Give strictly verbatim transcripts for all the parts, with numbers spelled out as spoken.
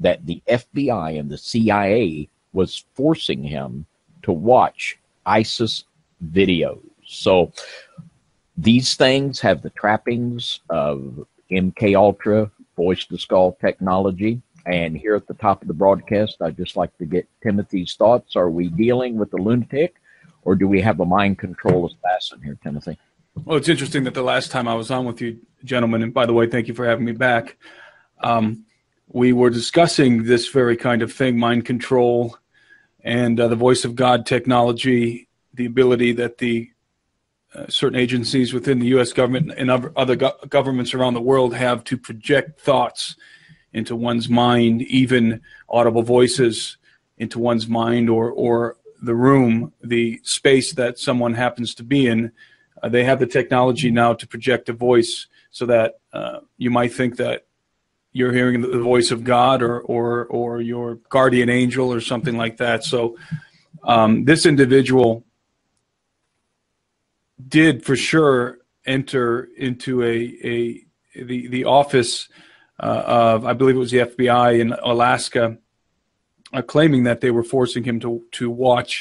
that the F B I and the C I A was forcing him to watch ISIS videos. So these things have the trappings of M K Ultra, voice-to-skull technology. And here at the top of the broadcast, I'd just like to get Timothy's thoughts. Are we dealing with a lunatic, or do we have a mind control assassin here, Timothy? Well, it's interesting that the last time I was on with you, gentlemen, and by the way, thank you for having me back, um, we were discussing this very kind of thing, mind control and uh, the voice of God technology, the ability that the Uh, certain agencies within the U S government and other, other go governments around the world have to project thoughts into one's mind, even audible voices into one's mind, or, or the room, the space that someone happens to be in. Uh, they have the technology now to project a voice so that uh, you might think that you're hearing the voice of God, or, or, or your guardian angel or something like that. So um, this individual did for sure enter into a a the the office uh, of, I believe it was the F B I in Alaska, uh, claiming that they were forcing him to to watch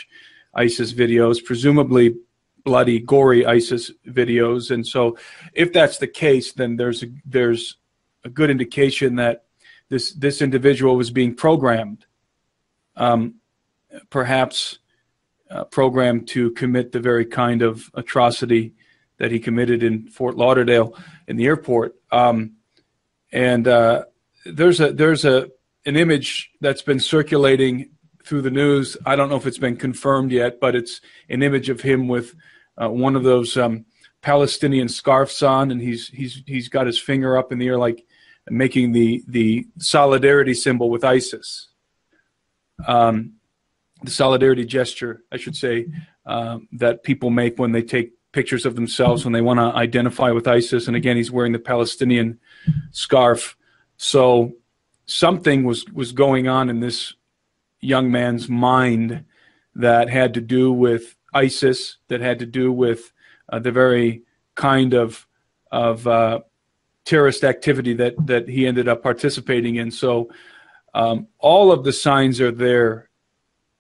ISIS videos, presumably bloody, gory ISIS videos. And so, if that's the case, then there's a, there's a good indication that this this individual was being programmed, um, perhaps. Uh, programmed to commit the very kind of atrocity that he committed in Fort Lauderdale in the airport. Um, and uh, there's a there's a an image that's been circulating through the news. I don't know if it's been confirmed yet, but it's an image of him with uh, one of those um, Palestinian scarves on, and he's he's he's got his finger up in the air, like making the the solidarity symbol with ISIS. Um, The solidarity gesture, I should say, um, that people make when they take pictures of themselves when they want to identify with ISIS. And again, he's wearing the Palestinian scarf. So something was was going on in this young man's mind that had to do with ISIS, that had to do with uh, the very kind of of uh, terrorist activity that that he ended up participating in. So um, all of the signs are there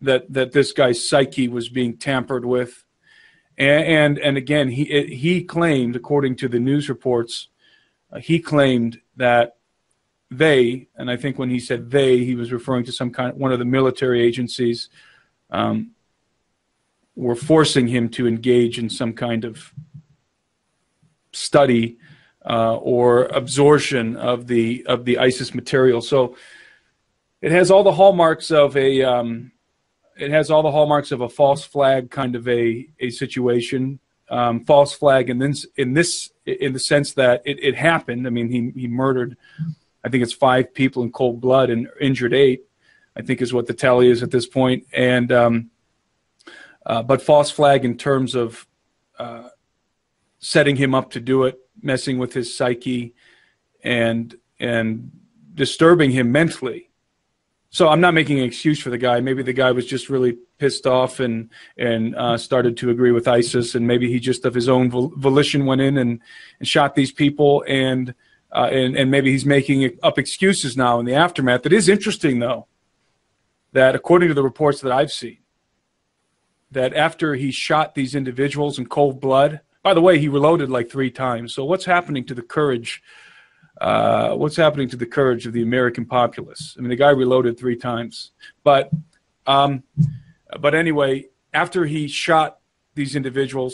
that that this guy's psyche was being tampered with, and and, and again, he he claimed, according to the news reports, uh, he claimed that they, and I think when he said they, he was referring to some kind of one of the military agencies, um, were forcing him to engage in some kind of study uh, or absorption of the of the ISIS material. So it has all the hallmarks of a um, It has all the hallmarks of a false flag kind of a, a situation, um, false flag, and then in this in the sense that it, it happened. I mean, he he murdered, I think it's five people in cold blood and injured eight, I think is what the tally is at this point. And um, uh, but false flag in terms of uh, setting him up to do it, messing with his psyche, and and disturbing him mentally. So I'm not making an excuse for the guy. Maybe the guy was just really pissed off and and uh, started to agree with ISIS, and maybe he just of his own vol volition went in and, and shot these people, and, uh, and and maybe he's making up excuses now in the aftermath. It is interesting, though, that according to the reports that I've seen, that after he shot these individuals in cold blood, by the way, he reloaded like three times. So what's happening to the courage? Uh, what's happening to the courage of the American populace? I mean, the guy reloaded three times. But, um, but anyway, after he shot these individuals,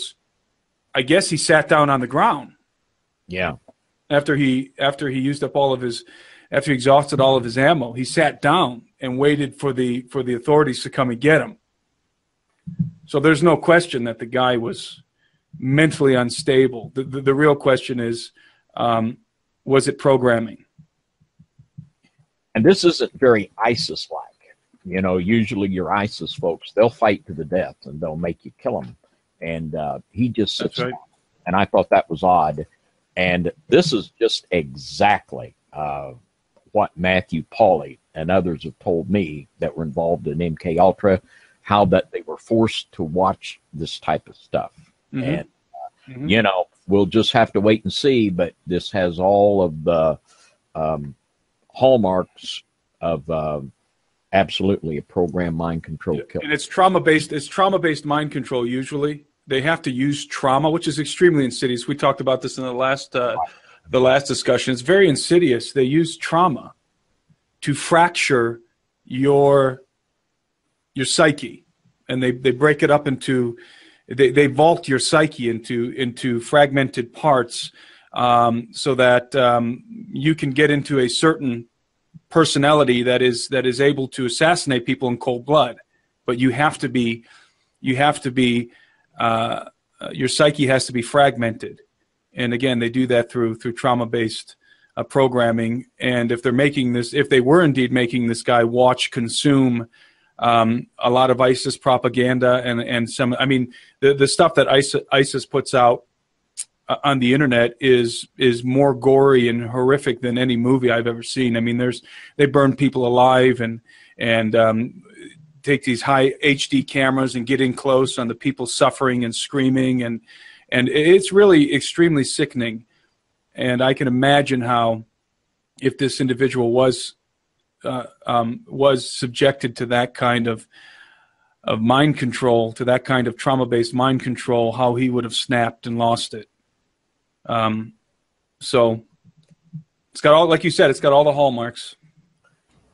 I guess he sat down on the ground. Yeah. After he after he used up all of his, after he exhausted all of his ammo, he sat down and waited for the for the authorities to come and get him. So there's no question that the guy was mentally unstable. The the, the real question is, Um, was it programming? And this isn't very ISIS-like. You know, usually your ISIS folks, they'll fight to the death and they'll make you kill them. And uh, he just sits down. And I thought that was odd. And this is just exactly uh, what Matthew Pauley and others have told me that were involved in M K Ultra, how that they were forced to watch this type of stuff. Mm-hmm. And, uh, mm-hmm. you know, we'll just have to wait and see, but this has all of the um, hallmarks of uh, absolutely a program mind control killer. And it's trauma-based. It's trauma-based mind control usually. They have to use trauma, which is extremely insidious. We talked about this in the last uh, the last discussion. It's very insidious. They use trauma to fracture your your psyche, and they they break it up into they they vault your psyche into into fragmented parts, um, so that um, you can get into a certain personality that is that is able to assassinate people in cold blood. But you have to be you have to be Uh, your psyche has to be fragmented, and again, they do that through through trauma-based uh, programming. And if they're making this, if they were indeed making this guy watch, consume um, a lot of ISIS propaganda and and some, I mean, the the stuff that ISIS, ISIS puts out uh, on the internet is is more gory and horrific than any movie I've ever seen. I mean, there's they burn people alive and and. Um, take these high H D cameras and get in close on the people suffering and screaming. And, and it's really extremely sickening. And I can imagine how, if this individual was, uh, um, was subjected to that kind of, of mind control, to that kind of trauma-based mind control, how he would have snapped and lost it. Um, so it's got all, like you said, it's got all the hallmarks.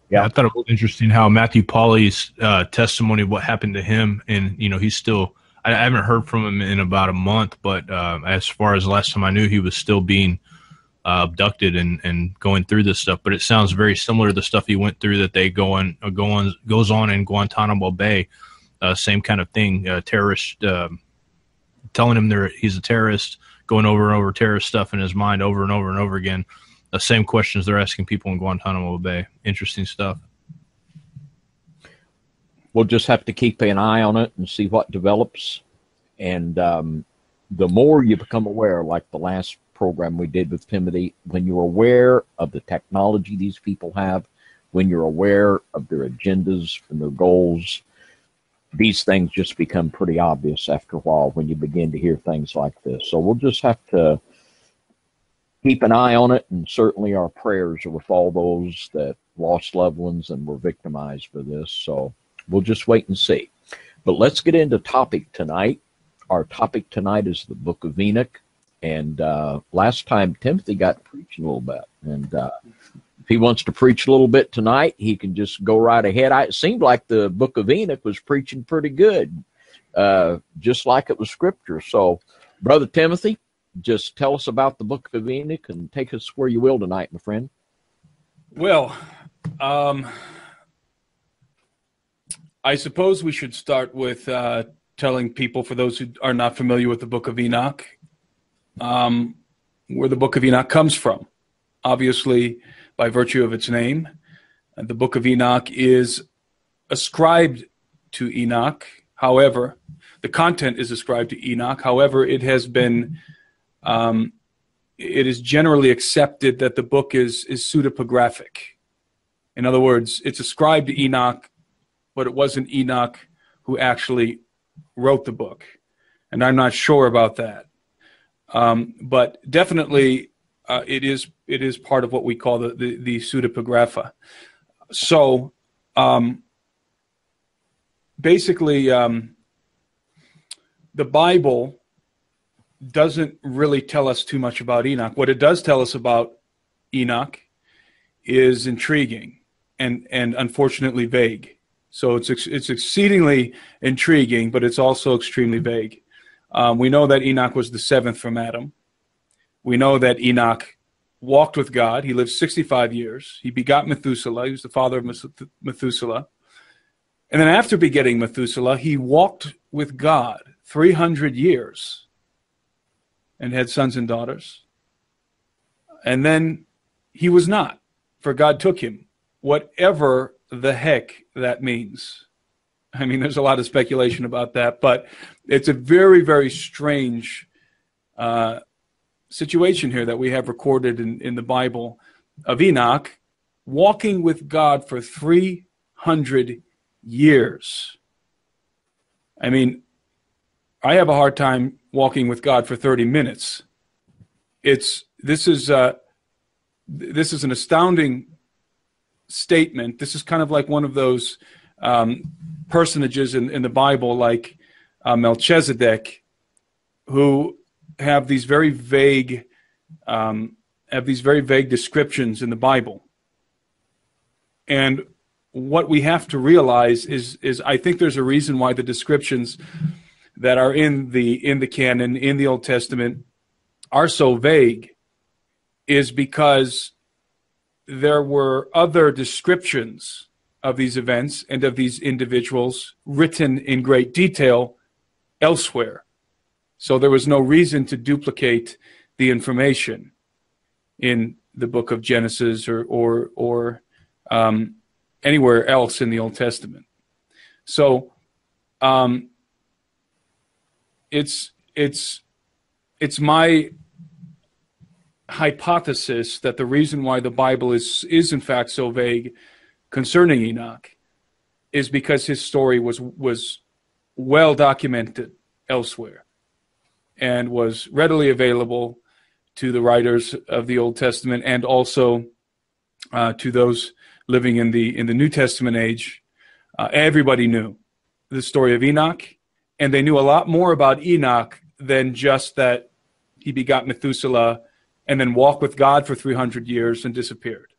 Yeah, I thought it was interesting how Matthew Pauley's uh, testimony of what happened to him, and you know, he's still. I, I haven't heard from him in about a month, but uh, as far as last time I knew, he was still being uh, abducted and and going through this stuff. But it sounds very similar to the stuff he went through that they go on, uh, go on goes on in Guantanamo Bay. Uh, same kind of thing. Uh, terrorist uh, telling him they're he's a terrorist, going over and over terrorist stuff in his mind over and over and over again. The same questions they're asking people in Guantanamo Bay. Interesting stuff. We'll just have to keep an eye on it and see what develops. And um, the more you become aware, like the last program we did with Timothy, when you're aware of the technology these people have, when you're aware of their agendas and their goals, these things just become pretty obvious after a while when you begin to hear things like this. So we'll just have to keep an eye on it, and certainly our prayers are with all those that lost loved ones and were victimized by this. So we'll just wait and see. But let's get into topic tonight. Our topic tonight is the Book of Enoch. And uh, last time, Timothy got to preach a little bit. And uh, if he wants to preach a little bit tonight, he can just go right ahead. I, it seemed like the Book of Enoch was preaching pretty good, uh, just like it was Scripture. So, Brother Timothy, just tell us about the Book of Enoch and take us where you will tonight, my friend. Well, um, I suppose we should start with uh, telling people, for those who are not familiar with the Book of Enoch, um, where the Book of Enoch comes from. Obviously, by virtue of its name, the Book of Enoch is ascribed to Enoch. However, the content is ascribed to Enoch. However, it has been... Um, it is generally accepted that the book is is pseudepigraphic. In other words, it's ascribed to Enoch, but it wasn't Enoch who actually wrote the book. And I'm not sure about that. Um, but definitely uh, it is it is part of what we call the, the, the pseudepigrapha. So um, basically um, the Bible doesn't really tell us too much about Enoch. What it does tell us about Enoch is intriguing and and unfortunately vague. So it's it's exceedingly intriguing, but it's also extremely vague. Um, we know that Enoch was the seventh from Adam. We know that Enoch walked with God. He lived sixty-five years. He begot Methuselah. He was the father of Methuselah. And then after begetting Methuselah, he walked with God three hundred years. And had sons and daughters. And then he was not, for God took him. Whatever the heck that means. I mean, there's a lot of speculation about that, but it's a very, very strange uh, situation here that we have recorded in, in the Bible of Enoch walking with God for three hundred years. I mean, I have a hard time walking with God for thirty minutes. It's this is uh, this is an astounding statement. This is kind of like one of those um, personages in, in the Bible, like uh, Melchizedek, who have these very vague um, have these very vague descriptions in the Bible. And what we have to realize is is I think there's a reason why the descriptions that are in the in the canon, in the Old Testament, are so vague, is because there were other descriptions of these events and of these individuals written in great detail elsewhere. So there was no reason to duplicate the information in the book of Genesis or or or um, anywhere else in the Old Testament. So um, it's it's it's my hypothesis that the reason why the Bible is is in fact so vague concerning Enoch is because his story was was well documented elsewhere and was readily available to the writers of the Old Testament, and also uh, to those living in the in the New Testament age. Uh, everybody knew the story of Enoch, and they knew a lot more about Enoch than just that he begot Methuselah and then walked with God for three hundred years and disappeared.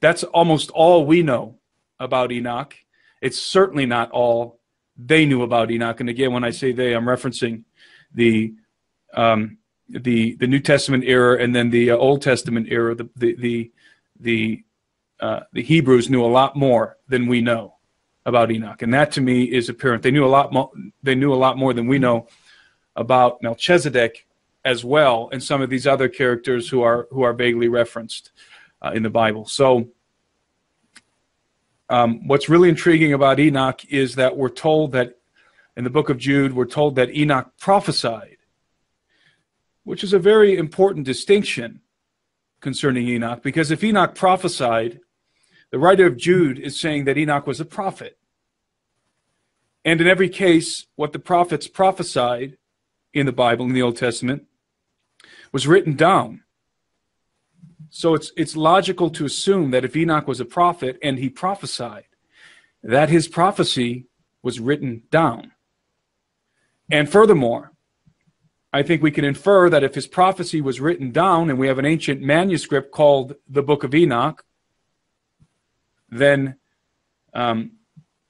That's almost all we know about Enoch. It's certainly not all they knew about Enoch. And again, when I say they, I'm referencing the um, the the New Testament era and then the uh, Old Testament era. The the the the, uh, the Hebrews knew a lot more than we know about Enoch, and that to me is apparent. They knew a lot more. They knew a lot more than we know about Melchizedek as well, and some of these other characters who are who are vaguely referenced uh, in the Bible. So um, what's really intriguing about Enoch is that we're told that in the book of Jude, we're told that Enoch prophesied, which is a very important distinction concerning Enoch, because if Enoch prophesied, the writer of Jude is saying that Enoch was a prophet. And in every case, what the prophets prophesied in the Bible, in the Old Testament, was written down. So it's it's logical to assume that if Enoch was a prophet and he prophesied, that his prophecy was written down. And furthermore, I think we can infer that if his prophecy was written down, and we have an ancient manuscript called the Book of Enoch, then um,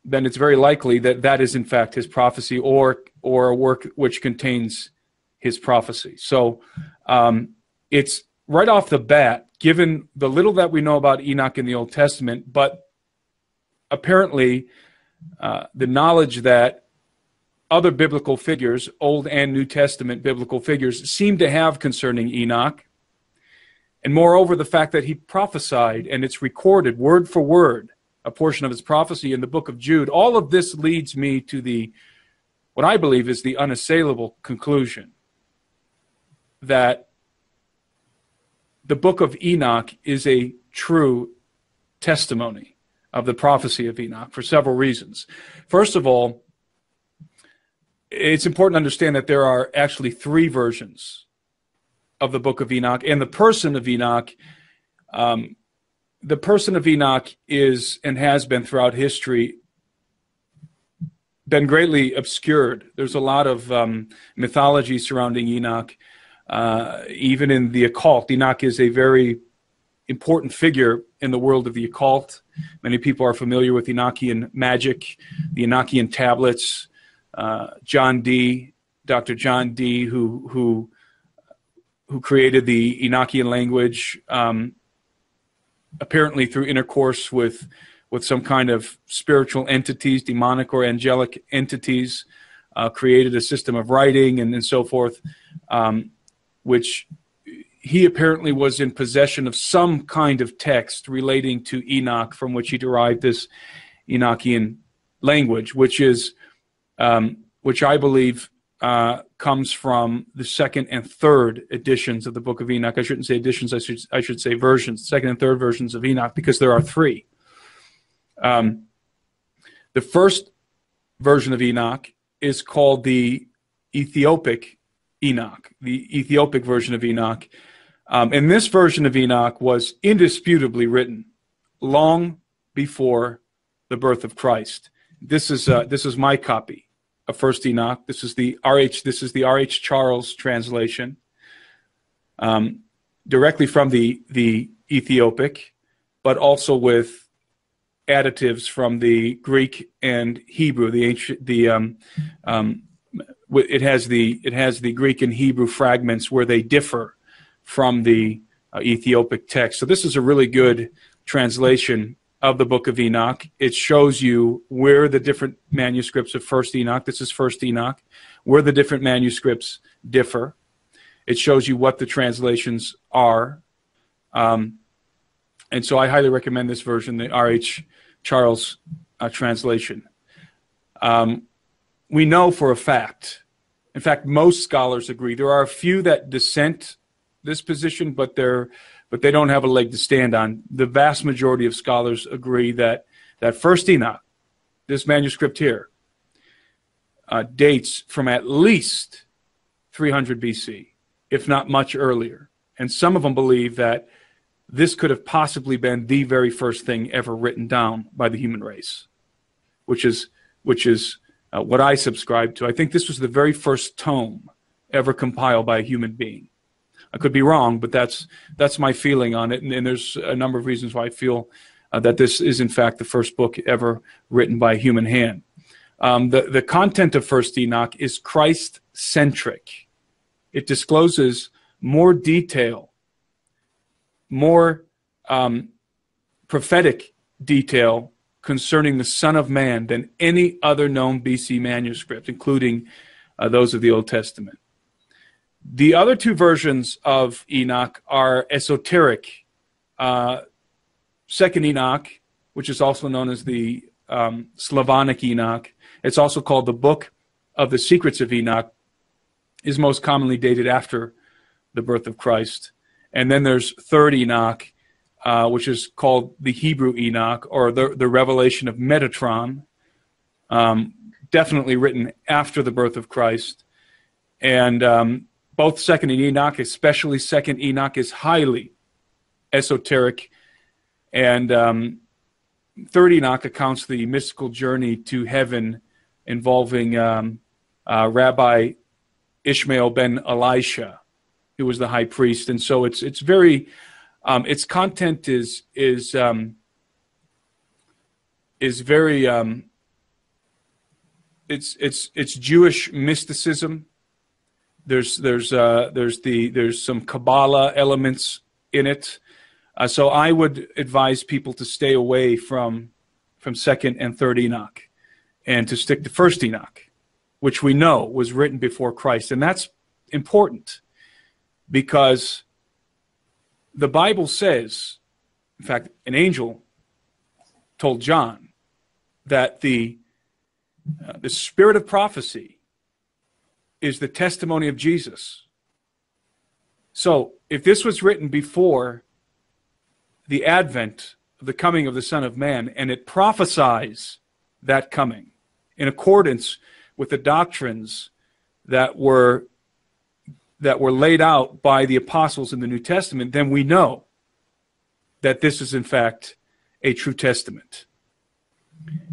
then it's very likely that that is in fact his prophecy, or or a work which contains his prophecy. So um, it's right off the bat, given the little that we know about Enoch in the Old Testament, but apparently uh, the knowledge that other biblical figures, Old and New Testament biblical figures, seem to have concerning Enoch, and moreover the fact that he prophesied, and it's recorded word for word, a portion of his prophecy in the book of Jude, all of this leads me to the, what I believe is the unassailable conclusion that the book of Enoch is a true testimony of the prophecy of Enoch for several reasons. First of all, it's important to understand that there are actually three versions of the book of Enoch, and the person of Enoch, um, the person of Enoch is, and has been throughout history, been greatly obscured. There's a lot of um, mythology surrounding Enoch, uh, even in the occult. Enoch is a very important figure in the world of the occult. Many people are familiar with Enochian magic, the Enochian tablets. Uh, John Dee, Doctor John Dee, who who who created the Enochian language, um, apparently through intercourse with with some kind of spiritual entities, demonic or angelic entities, uh, created a system of writing and, and so forth, um, which he apparently was in possession of some kind of text relating to Enoch, from which he derived this Enochian language, which is um, which I believe uh, comes from the second and third editions of the Book of Enoch. I shouldn't say editions, I should, I should say versions, second and third versions of Enoch, because there are three. Um, the first version of Enoch is called the Ethiopic Enoch, the Ethiopic version of Enoch. Um, and this version of Enoch was indisputably written long before the birth of Christ. This is uh, this is my copy of First Enoch. This is the R H. This is the R H. Charles translation, um, directly from the the Ethiopic, but also with additives from the Greek and Hebrew. The ancient the um, um, it has the it has the Greek and Hebrew fragments where they differ from the uh, Ethiopic text. So this is a really good translation of the Book of Enoch. It shows you where the different manuscripts of First Enoch, this is First Enoch, where the different manuscripts differ. It shows you what the translations are. Um, and so I highly recommend this version, the R H. Charles uh, translation. Um, we know for a fact, in fact, most scholars agree. There are a few that dissent this position, but they're but they don't have a leg to stand on. The vast majority of scholars agree that that First Enoch, this manuscript here, uh, dates from at least three hundred B C, if not much earlier. And some of them believe that this could have possibly been the very first thing ever written down by the human race, which is which is uh, what I subscribe to. I think this was the very first tome ever compiled by a human being. I could be wrong, but that's that's my feeling on it, and, and there's a number of reasons why I feel uh, that this is in fact the first book ever written by human hand. Um, the the content of First Enoch is Christ-centric. It discloses more detail, more um, prophetic detail concerning the Son of Man than any other known B C manuscript, including uh, those of the Old Testament. The other two versions of Enoch are esoteric. Uh, Second Enoch, which is also known as the um, Slavonic Enoch, it's also called the Book of the Secrets of Enoch, is most commonly dated after the birth of Christ. And then there's Third Enoch, uh, which is called the Hebrew Enoch, or the, the Revelation of Metatron, um, definitely written after the birth of Christ. And... Um, Both Second Enoch, especially Second Enoch, is highly esoteric, and um, Third Enoch accounts the mystical journey to heaven involving um, uh, Rabbi Ishmael ben Elisha, who was the high priest. And so it's it's very um, its content is is um, is very um, it's it's it's Jewish mysticism. There's there's uh, there's the there's some Kabbalah elements in it, uh, so I would advise people to stay away from from Second and Third Enoch, and to stick to First Enoch, which we know was written before Christ, and that's important because the Bible says, in fact, an angel told John that the uh, the spirit of prophecy is the testimony of Jesus. So if this was written before the advent of the coming of the Son of Man, and it prophesies that coming in accordance with the doctrines that were that were laid out by the apostles in the New Testament, then we know that this is in fact a true testament.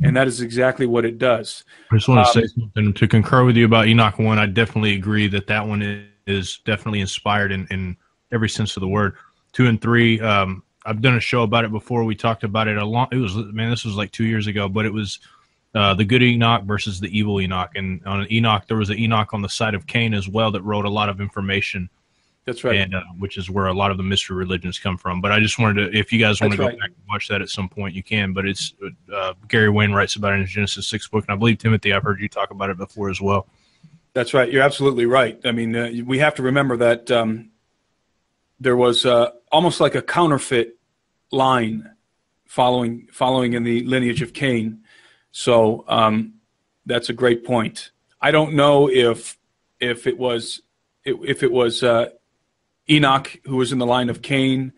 And that is exactly what it does. I just want to um, say something to concur with you about Enoch one. I definitely agree that that one is, is definitely inspired in, in every sense of the word. Two and three, um, I've done a show about it before. We talked about it a long. It was man, this was like two years ago, but it was uh, the good Enoch versus the evil Enoch. And on Enoch, there was an Enoch on the side of Cain as well that wrote a lot of information. That's right, and, uh, which is where a lot of the mystery religions come from. But I just wanted to, if you guys want to go right. back and watch that at some point, you can. But it's uh, Gary Wayne writes about it in his Genesis six book, and I believe Timothy, I've heard you talk about it before as well. That's right. You're absolutely right. I mean, uh, we have to remember that um, there was uh, almost like a counterfeit line following following in the lineage of Cain. So um, that's a great point. I don't know if if it was if it was. Uh, Enoch, who was in the line of Cain,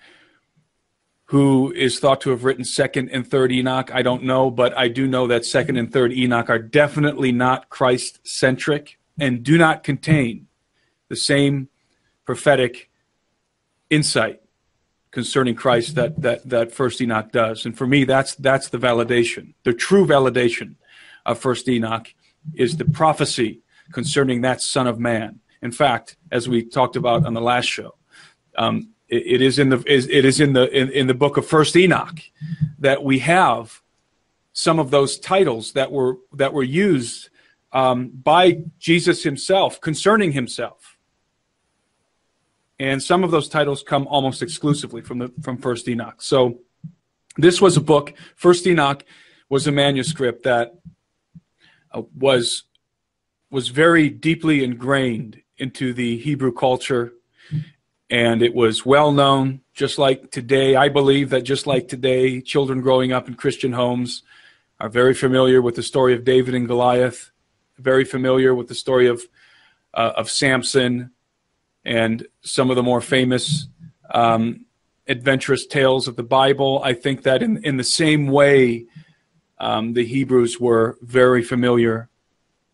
who is thought to have written Second and Third Enoch. I don't know, but I do know that Second and Third Enoch are definitely not Christ-centric and do not contain the same prophetic insight concerning Christ that that that First Enoch does. And for me, that's that's the validation, the true validation of First Enoch is the prophecy concerning that Son of Man. In fact, as we talked about on the last show, um, it, it is in the it is in the in, in the book of First Enoch that we have some of those titles that were that were used um, by Jesus himself concerning himself. And some of those titles come almost exclusively from the from First Enoch. So this was a book. First Enoch was a manuscript that uh, was was very deeply ingrained into the Hebrew culture, and it was well known. Just like today, I believe that just like today, children growing up in Christian homes are very familiar with the story of David and Goliath, very familiar with the story of uh, of Samson, and some of the more famous um, adventurous tales of the Bible. I think that in, in the same way, um, the Hebrews were very familiar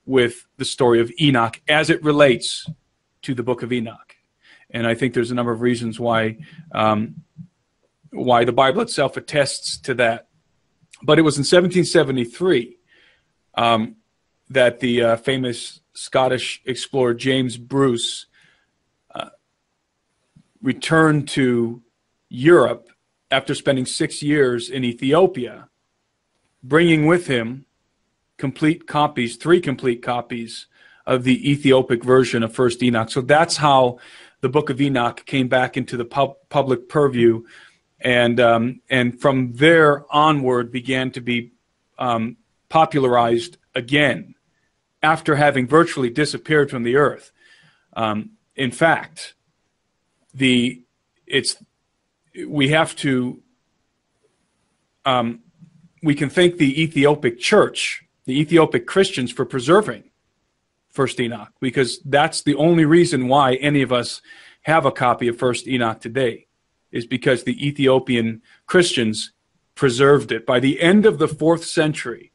with the story of Enoch as it relates to the book of Enoch. And I think there's a number of reasons why, um, why the Bible itself attests to that. But it was in seventeen seventy-three um, that the uh, famous Scottish explorer James Bruce returned to Europe after spending six years in Ethiopia, bringing with him complete copies, three complete copies of the Ethiopic version of First Enoch. So that's how the Book of Enoch came back into the pub public purview, and um, and from there onward began to be um, popularized again after having virtually disappeared from the earth. Um, in fact, The it's we have to um, we can thank the Ethiopic Church, the Ethiopic Christians, for preserving First Enoch, because that's the only reason why any of us have a copy of First Enoch today, is because the Ethiopian Christians preserved it. By the end of the fourth century,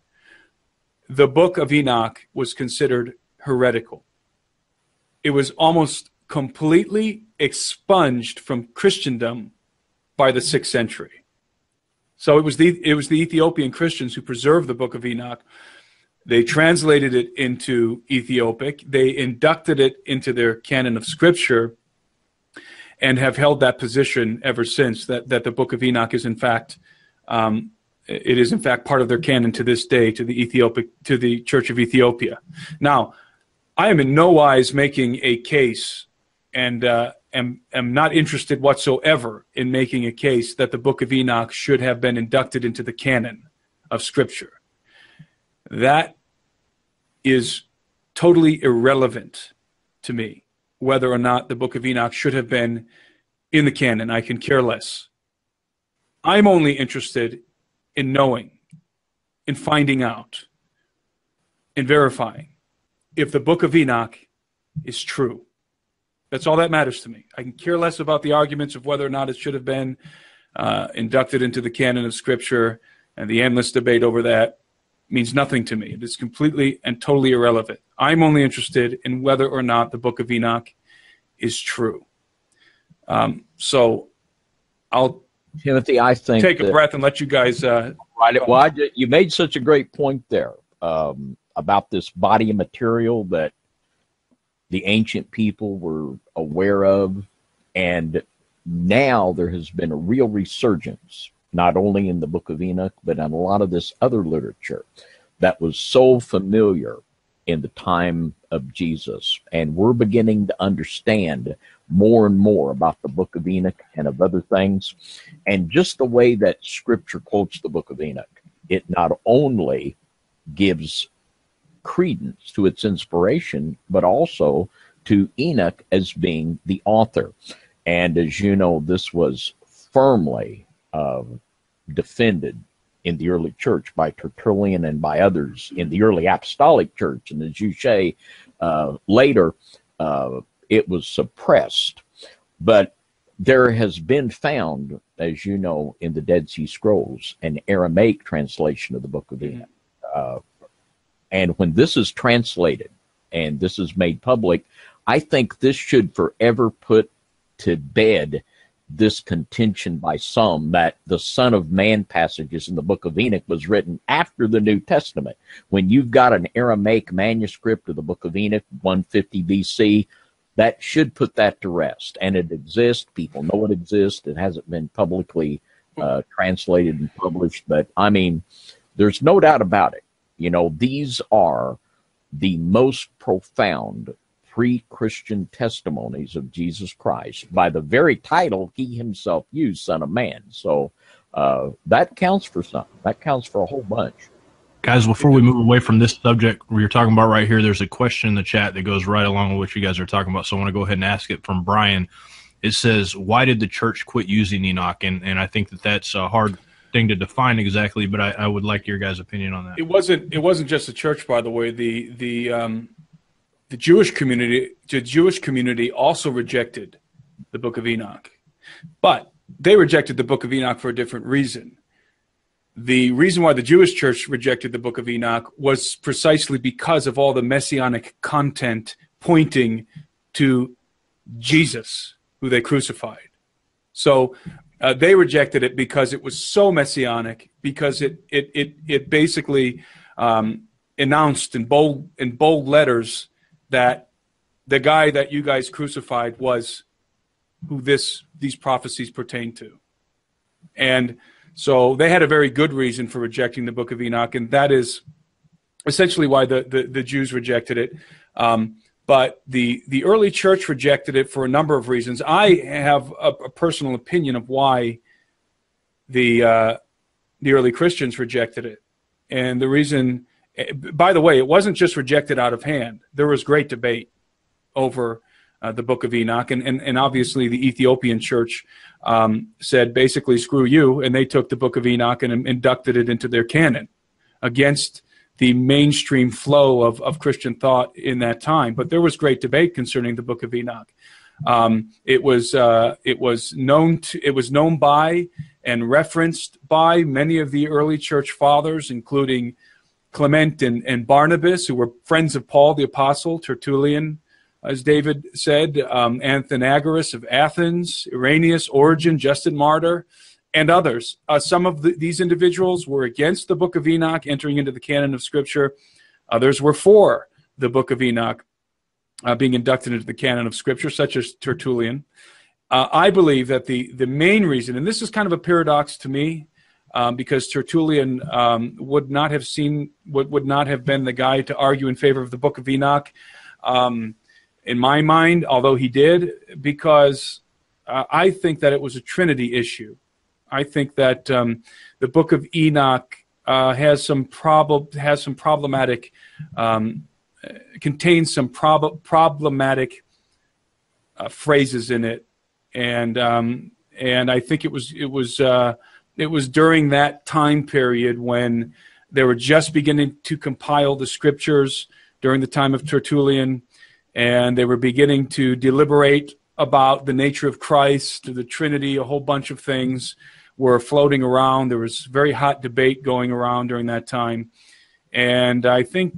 the Book of Enoch was considered heretical. It was almost completely expunged from Christendom by the sixth century. So it was the it was the Ethiopian Christians who preserved the Book of Enoch. They translated it into Ethiopic. They inducted it into their canon of Scripture, and have held that position ever since. That that the Book of Enoch is in fact um, it is in fact part of their canon to this day, to the Ethiopic to the Church of Ethiopia. Now, I am in no wise making a case, and uh, am, am not interested whatsoever in making a case that the Book of Enoch should have been inducted into the canon of Scripture. That is totally irrelevant to me, whether or not the Book of Enoch should have been in the canon. I can care less. I'm only interested in knowing, in finding out, in verifying if the Book of Enoch is true. That's all that matters to me. I can care less about the arguments of whether or not it should have been uh, inducted into the canon of Scripture, and the endless debate over that means nothing to me. It is completely and totally irrelevant. I'm only interested in whether or not the Book of Enoch is true. Um, so I'll Timothy, I think take a breath and let you guys... Uh, right. Well, I did, you made such a great point there um, about this body of material that the ancient people were aware of, and now there has been a real resurgence, not only in the Book of Enoch, but in a lot of this other literature that was so familiar in the time of Jesus. And we're beginning to understand more and more about the Book of Enoch and of other things, and just the way that Scripture quotes the Book of Enoch. It not only gives credence to its inspiration, but also to Enoch as being the author. And as you know, this was firmly uh, defended in the early church by Tertullian and by others in the early apostolic church. And as you say, uh, later uh, it was suppressed. But there has been found, as you know, in the Dead Sea Scrolls, an Aramaic translation of the Book of Enoch. Uh, And when this is translated and this is made public, I think this should forever put to bed this contention by some that the Son of Man passages in the Book of Enoch was written after the New Testament. When you've got an Aramaic manuscript of the Book of Enoch, one fifty B C, that should put that to rest. And it exists. People know it exists. It hasn't been publicly uh, translated and published. But, I mean, there's no doubt about it. You know, these are the most profound pre-Christian testimonies of Jesus Christ by the very title he himself used, Son of Man. So uh, that counts for something. That counts for a whole bunch. Guys, before we move away from this subject we're talking about right here, there's a question in the chat that goes right along with what you guys are talking about. So I want to go ahead and ask it from Brian. It says, why did the church quit using Enoch? And, and I think that that's a hard thing to define exactly, but I, I would like your guys' opinion on that. It wasn't, it wasn't just the church, by the way. The, the, um, The Jewish community, the Jewish community also rejected the Book of Enoch, but they rejected the Book of Enoch for a different reason. The reason why the Jewish church rejected the Book of Enoch was precisely because of all the messianic content pointing to Jesus, who they crucified. So uh, they rejected it because it was so messianic, because it it it it basically um, announced in bold in bold letters that the guy that you guys crucified was who this these prophecies pertain to. And so they had a very good reason for rejecting the Book of Enoch, and that is essentially why the, the, the Jews rejected it. Um, but the, the early church rejected it for a number of reasons. I have a, a personal opinion of why the, uh, the early Christians rejected it. And the reason... By the way, it wasn't just rejected out of hand. There was great debate over uh, the Book of Enoch, and, and, and obviously the Ethiopian church um, said basically, screw you, and they took the Book of Enoch and um, inducted it into their canon against the mainstream flow of, of Christian thought in that time. But there was great debate concerning the Book of Enoch. Um, it was uh, it was known to, it was known by and referenced by many of the early church fathers, including Clement and, and Barnabas, who were friends of Paul the Apostle, Tertullian, as David said, um, Athenagoras of Athens, Irenaeus, Origen, Justin Martyr, and others. Uh, some of the, these individuals were against the Book of Enoch entering into the canon of Scripture. Others were for the Book of Enoch uh, being inducted into the canon of Scripture, such as Tertullian. Uh, I believe that the, the main reason, and this is kind of a paradox to me, Um, because Tertullian um, would not have seen, would, would not have been the guy to argue in favor of the Book of Enoch, um, in my mind, although he did, because uh, I think that it was a Trinity issue. I think that um, the Book of Enoch uh, has some prob- has some problematic, um, contains some prob- problematic uh, phrases in it, and um, and I think it was it was. Uh, It was during that time period when they were just beginning to compile the Scriptures during the time of Tertullian, and they were beginning to deliberate about the nature of Christ, the Trinity, a whole bunch of things were floating around. There was very hot debate going around during that time. And I think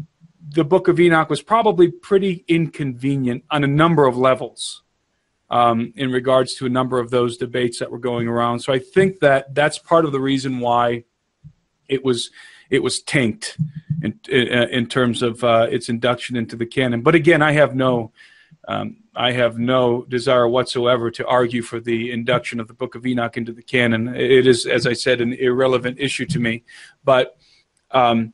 the Book of Enoch was probably pretty inconvenient on a number of levels. Um, in regards to a number of those debates that were going around. So I think that that's part of the reason why it was it was tanked in, in terms of uh, its induction into the canon. But again, I have no um, I have no desire whatsoever to argue for the induction of the Book of Enoch into the canon. It is, as I said, an irrelevant issue to me. But um,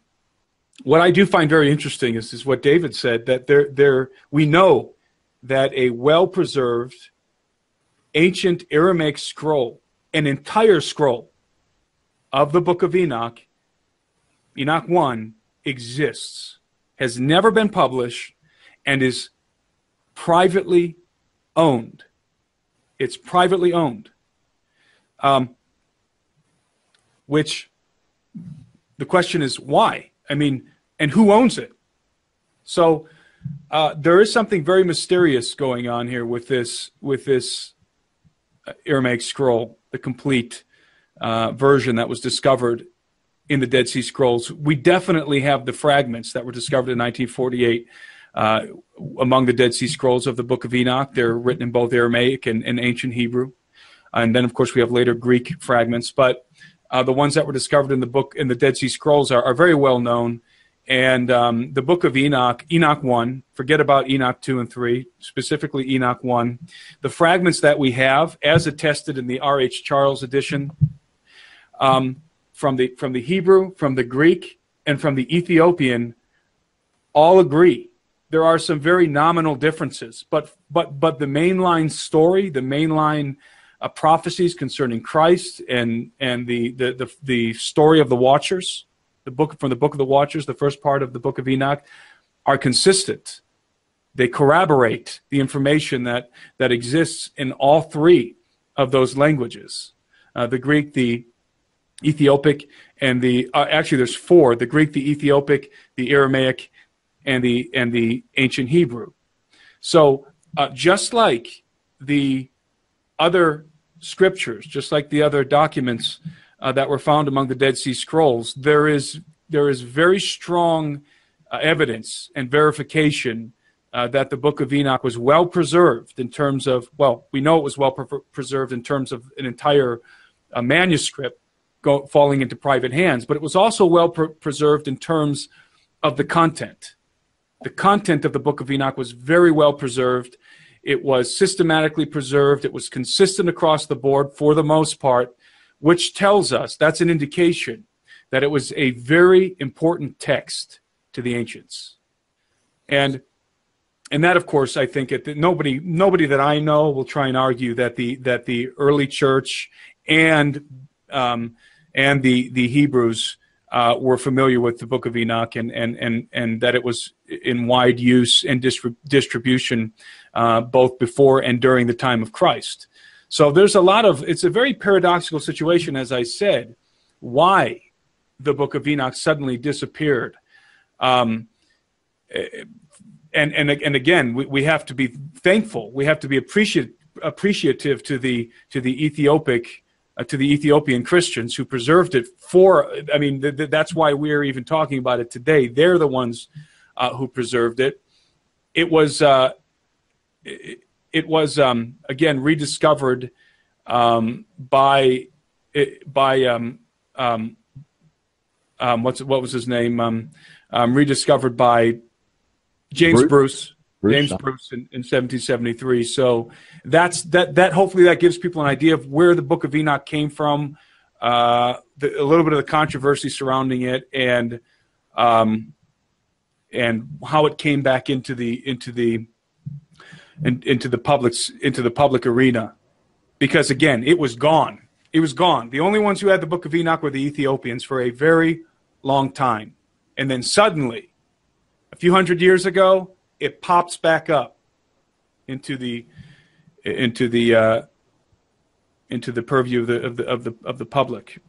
what I do find very interesting is, is what David said, that there there we know that a well-preserved ancient Aramaic scroll, an entire scroll of the Book of Enoch, Enoch one, exists, has never been published, and is privately owned. It's privately owned, um, which the question is why? I mean, and who owns it? So... Uh, there is something very mysterious going on here with this with this Aramaic scroll, the complete uh, version that was discovered in the Dead Sea Scrolls. We definitely have the fragments that were discovered in nineteen forty-eight uh, among the Dead Sea Scrolls of the Book of Enoch. They're written in both Aramaic and, and ancient Hebrew. And then, of course, we have later Greek fragments. But uh, the ones that were discovered in the book in the Dead Sea Scrolls are, are very well known. And um, the Book of Enoch, Enoch one, forget about Enoch two and three, specifically Enoch one. The fragments that we have, as attested in the R H. Charles edition, um, from the from the Hebrew, from the Greek, and from the Ethiopian, all agree. There are some very nominal differences, but but but the mainline story, the mainline uh, prophecies concerning Christ and and the the the, the story of the Watchers. The book from the Book of the Watchers, the first part of the Book of Enoch, are consistent. They corroborate the information that that exists in all three of those languages: uh, the Greek, the Ethiopic, and the uh, actually there's four: the Greek, the Ethiopic, the Aramaic, and the and the ancient Hebrew. So uh, just like the other scriptures, just like the other documents. Uh, that were found among the Dead Sea Scrolls, there is there is very strong uh, evidence and verification uh, that the Book of Enoch was well preserved in terms of, well, we know it was well pre preserved in terms of an entire uh, manuscript go, falling into private hands, but it was also well pre preserved in terms of the content. The content of the Book of Enoch was very well preserved. It was systematically preserved. It was consistent across the board for the most part, which tells us, that's an indication, that it was a very important text to the ancients. And and that, of course, I think it, nobody nobody that I know will try and argue that the that the early church and um, and the the Hebrews uh, were familiar with the Book of Enoch and and and and that it was in wide use and distri distribution uh, both before and during the time of Christ. So there's a lot of, it's a very paradoxical situation, as I said, why the Book of Enoch suddenly disappeared. Um, and, and, and again, we, we have to be thankful. We have to be appreciative, appreciative to the, to the Ethiopic, uh, to the Ethiopian Christians who preserved it for, I mean, th th that's why we're even talking about it today. They're the ones uh, who preserved it. It was, uh, it, It was um, again rediscovered um, by by um, um, um, what's what was his name? Um, um, rediscovered by James Bruce, Bruce James Bruce, Bruce in, in seventeen seventy-three. So that's that. That hopefully that gives people an idea of where the Book of Enoch came from, uh, the, a little bit of the controversy surrounding it, and um, and how it came back into the into the. And into the public's into the public arena, because again, it was gone. It was gone. The only ones who had the Book of Enoch were the Ethiopians for a very long time, and then suddenly, a few hundred years ago, it pops back up into the into the uh, into the purview of the of the of the of the public.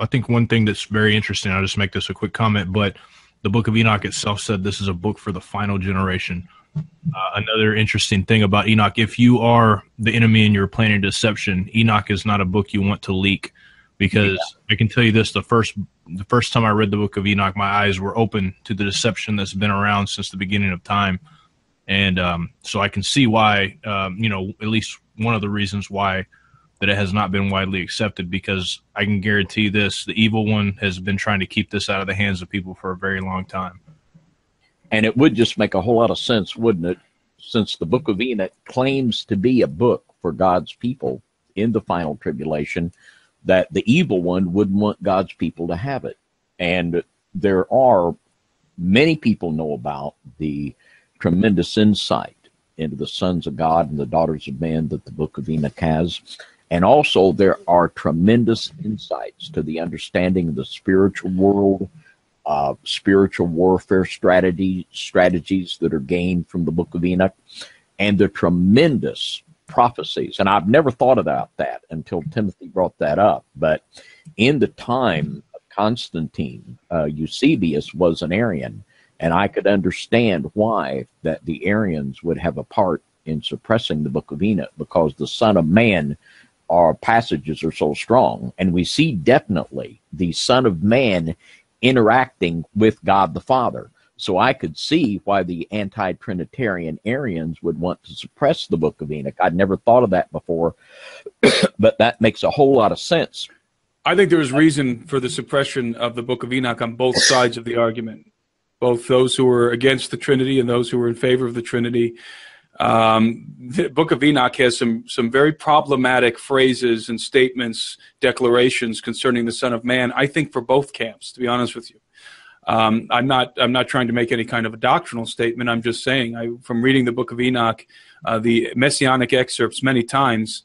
I think one thing that's very interesting. I'll just make this a quick comment, but the Book of Enoch itself said this is a book for the final generation. Uh, another interesting thing about Enoch, if you are the enemy and you're planning deception, Enoch is not a book you want to leak, because yeah. I can tell you this, the first the first time I read the Book of Enoch, my eyes were open to the deception that's been around since the beginning of time. And um, so I can see why, um, you know, at least one of the reasons why that it has not been widely accepted, because I can guarantee this, the evil one has been trying to keep this out of the hands of people for a very long time. And it would just make a whole lot of sense, wouldn't it, since the Book of Enoch claims to be a book for God's people in the final tribulation, that the evil one wouldn't want God's people to have it. And there are many people know about the tremendous insight into the sons of God and the daughters of man that the Book of Enoch has. And also there are tremendous insights to the understanding of the spiritual world, Uh, spiritual warfare strategy, strategies that are gained from the Book of Enoch, and the tremendous prophecies. And I've never thought about that until Timothy brought that up. But in the time of Constantine, uh, Eusebius was an Arian, and I could understand why that the Arians would have a part in suppressing the Book of Enoch, because the Son of Man, our passages are so strong. And we see definitely the Son of Man interacting with God the Father. So I could see why the anti-Trinitarian Arians would want to suppress the Book of Enoch. I'd never thought of that before, but that makes a whole lot of sense. I think there was reason for the suppression of the Book of Enoch on both sides of the argument, both those who were against the Trinity and those who were in favor of the Trinity. Um, the Book of Enoch has some, some very problematic phrases and statements, declarations concerning the Son of Man, I think, for both camps, to be honest with you. Um, I'm not. I'm not trying to make any kind of a doctrinal statement. I'm just saying, I, from reading the Book of Enoch, uh, the messianic excerpts many times,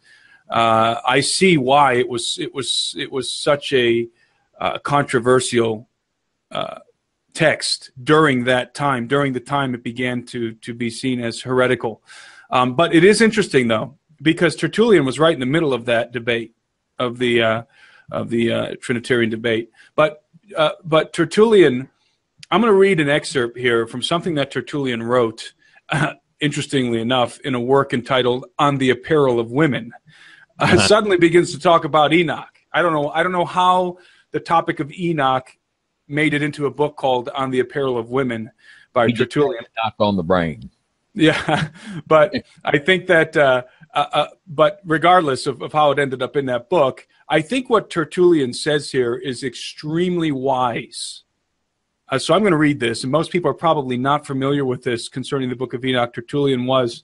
uh, I see why it was. It was. It was such a uh, controversial uh, text during that time. During the time it began to to be seen as heretical. Um, but it is interesting though, because Tertullian was right in the middle of that debate, of the uh, of the uh, Trinitarian debate. But uh, but Tertullian. I'm going to read an excerpt here from something that Tertullian wrote, uh, interestingly enough, in a work entitled "On the Apparel of Women." Uh, uh-huh. Suddenly begins to talk about Enoch. I don't know. I don't know how the topic of Enoch made it into a book called "On the Apparel of Women" by he Tertullian. Knock on the brain. Yeah, but I think that. Uh, uh, uh, but regardless of, of how it ended up in that book, I think what Tertullian says here is extremely wise. Uh, so I'm going to read this, and most people are probably not familiar with this concerning the Book of Enoch. Tertullian was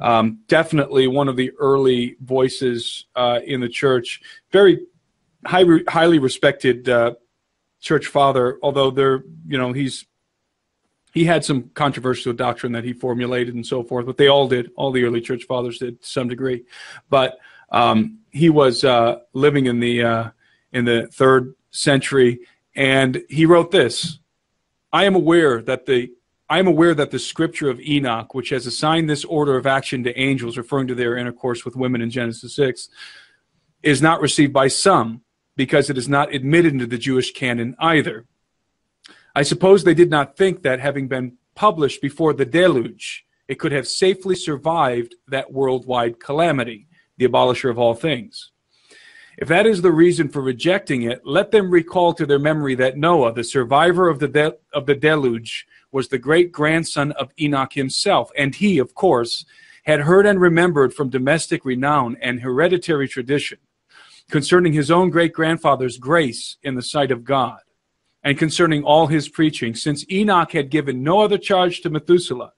um, definitely one of the early voices uh, in the church, very high, highly respected uh, church father. Although there, you know, he's he had some controversial doctrine that he formulated and so forth. But they all did; all the early church fathers did to some degree. But um, he was uh, living in the uh, in the third century, and he wrote this. I am aware that the I am aware that the scripture of Enoch, which has assigned this order of action to angels, referring to their intercourse with women in Genesis six, is not received by some, because it is not admitted into the Jewish canon either. I suppose they did not think that, having been published before the deluge, it could have safely survived that worldwide calamity, the abolisher of all things. If that is the reason for rejecting it, let them recall to their memory that Noah, the survivor of the de of the deluge, was the great-grandson of Enoch himself, and he, of course, had heard and remembered from domestic renown and hereditary tradition concerning his own great-grandfather's grace in the sight of God, and concerning all his preaching, since Enoch had given no other charge to Methuselah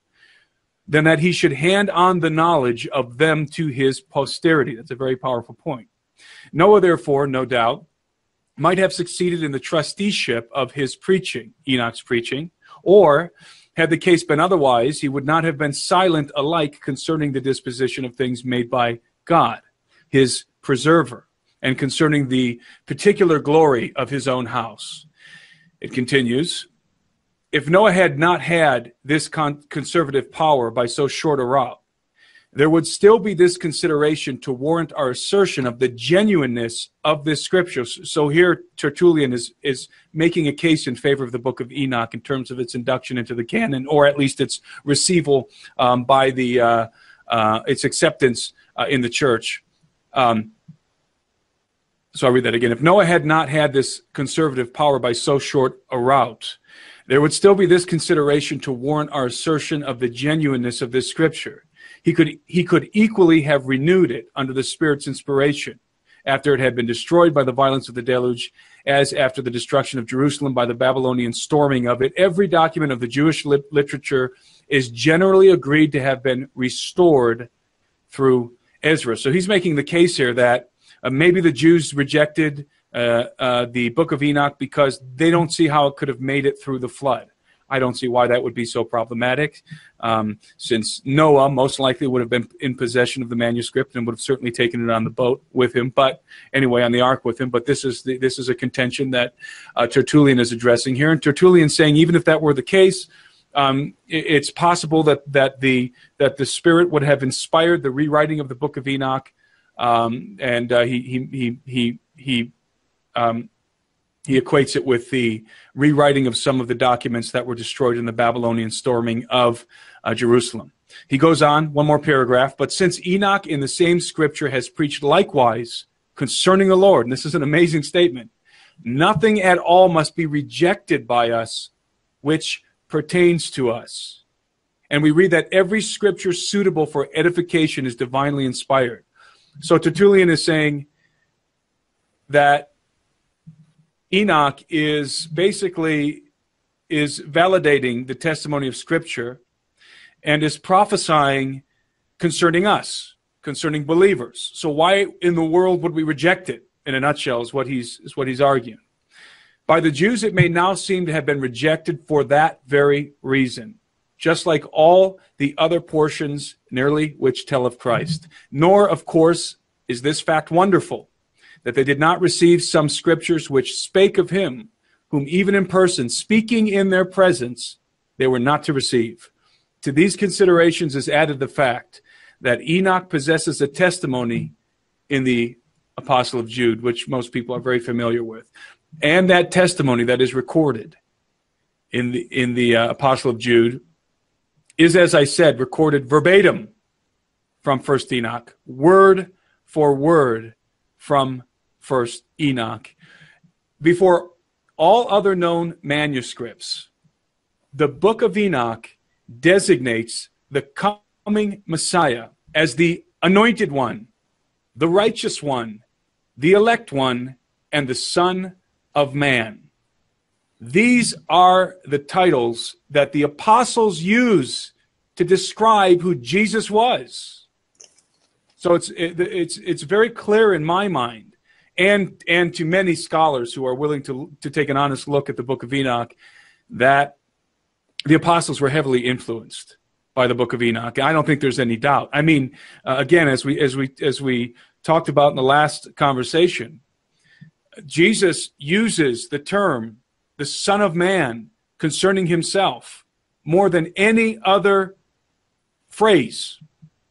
than that he should hand on the knowledge of them to his posterity. That's a very powerful point. Noah, therefore, no doubt, might have succeeded in the trusteeship of his preaching, Enoch's preaching, or, had the case been otherwise, he would not have been silent alike concerning the disposition of things made by God, his preserver, and concerning the particular glory of his own house. It continues, if Noah had not had this con conservative power by so short a route, there would still be this consideration to warrant our assertion of the genuineness of this scripture. So here Tertullian is, is making a case in favor of the Book of Enoch in terms of its induction into the canon, or at least its receival um, by the, uh, uh, its acceptance uh, in the church. Um, so I'll read that again. If Noah had not had this conservative power by so short a route, there would still be this consideration to warrant our assertion of the genuineness of this scripture. He could, he could equally have renewed it under the Spirit's inspiration after it had been destroyed by the violence of the deluge, as after the destruction of Jerusalem by the Babylonian storming of it. Every document of the Jewish lit literature is generally agreed to have been restored through Ezra. So he's making the case here that uh, maybe the Jews rejected uh, uh, the Book of Enoch because they don't see how it could have made it through the flood. I don't see why that would be so problematic, um, since Noah most likely would have been in possession of the manuscript and would have certainly taken it on the boat with him, but anyway, on the ark with him. But this is, the, this is a contention that uh, Tertullian is addressing here. And Tertullian's saying, even if that were the case, um, it, it's possible that, that, the, that the Spirit would have inspired the rewriting of the Book of Enoch, um, and uh, he, he, he, he, he um, He equates it with the rewriting of some of the documents that were destroyed in the Babylonian storming of uh, Jerusalem. He goes on, one more paragraph, but since Enoch in the same scripture has preached likewise concerning the Lord, and this is an amazing statement, nothing at all must be rejected by us which pertains to us. And we read that every scripture suitable for edification is divinely inspired. So Tertullian is saying that Enoch is basically is validating the testimony of scripture and is prophesying concerning us, concerning believers. So why in the world would we reject it? In a nutshell, is what he's is what he's arguing. By the Jews, it may now seem to have been rejected for that very reason, just like all the other portions nearly which tell of Christ. Nor, of course, is this fact wonderful, that they did not receive some scriptures which spake of him, whom even in person, speaking in their presence, they were not to receive. To these considerations is added the fact that Enoch possesses a testimony in the Apostle of Jude, which most people are very familiar with, and that testimony that is recorded in the in the uh, Apostle of Jude is, as I said, recorded verbatim from First Enoch, word for word from First Enoch. Before all other known manuscripts, the Book of Enoch designates the coming Messiah as the Anointed One, the Righteous One, the Elect One, and the Son of Man. These are the titles that the apostles use to describe who Jesus was. So it's it, it's it's very clear in my mind, and and to many scholars who are willing to to take an honest look at the Book of Enoch, that the apostles were heavily influenced by the Book of Enoch. I don't think there's any doubt. I mean, uh, again, as we as we as we talked about in the last conversation, Jesus uses the term the Son of Man concerning himself more than any other phrase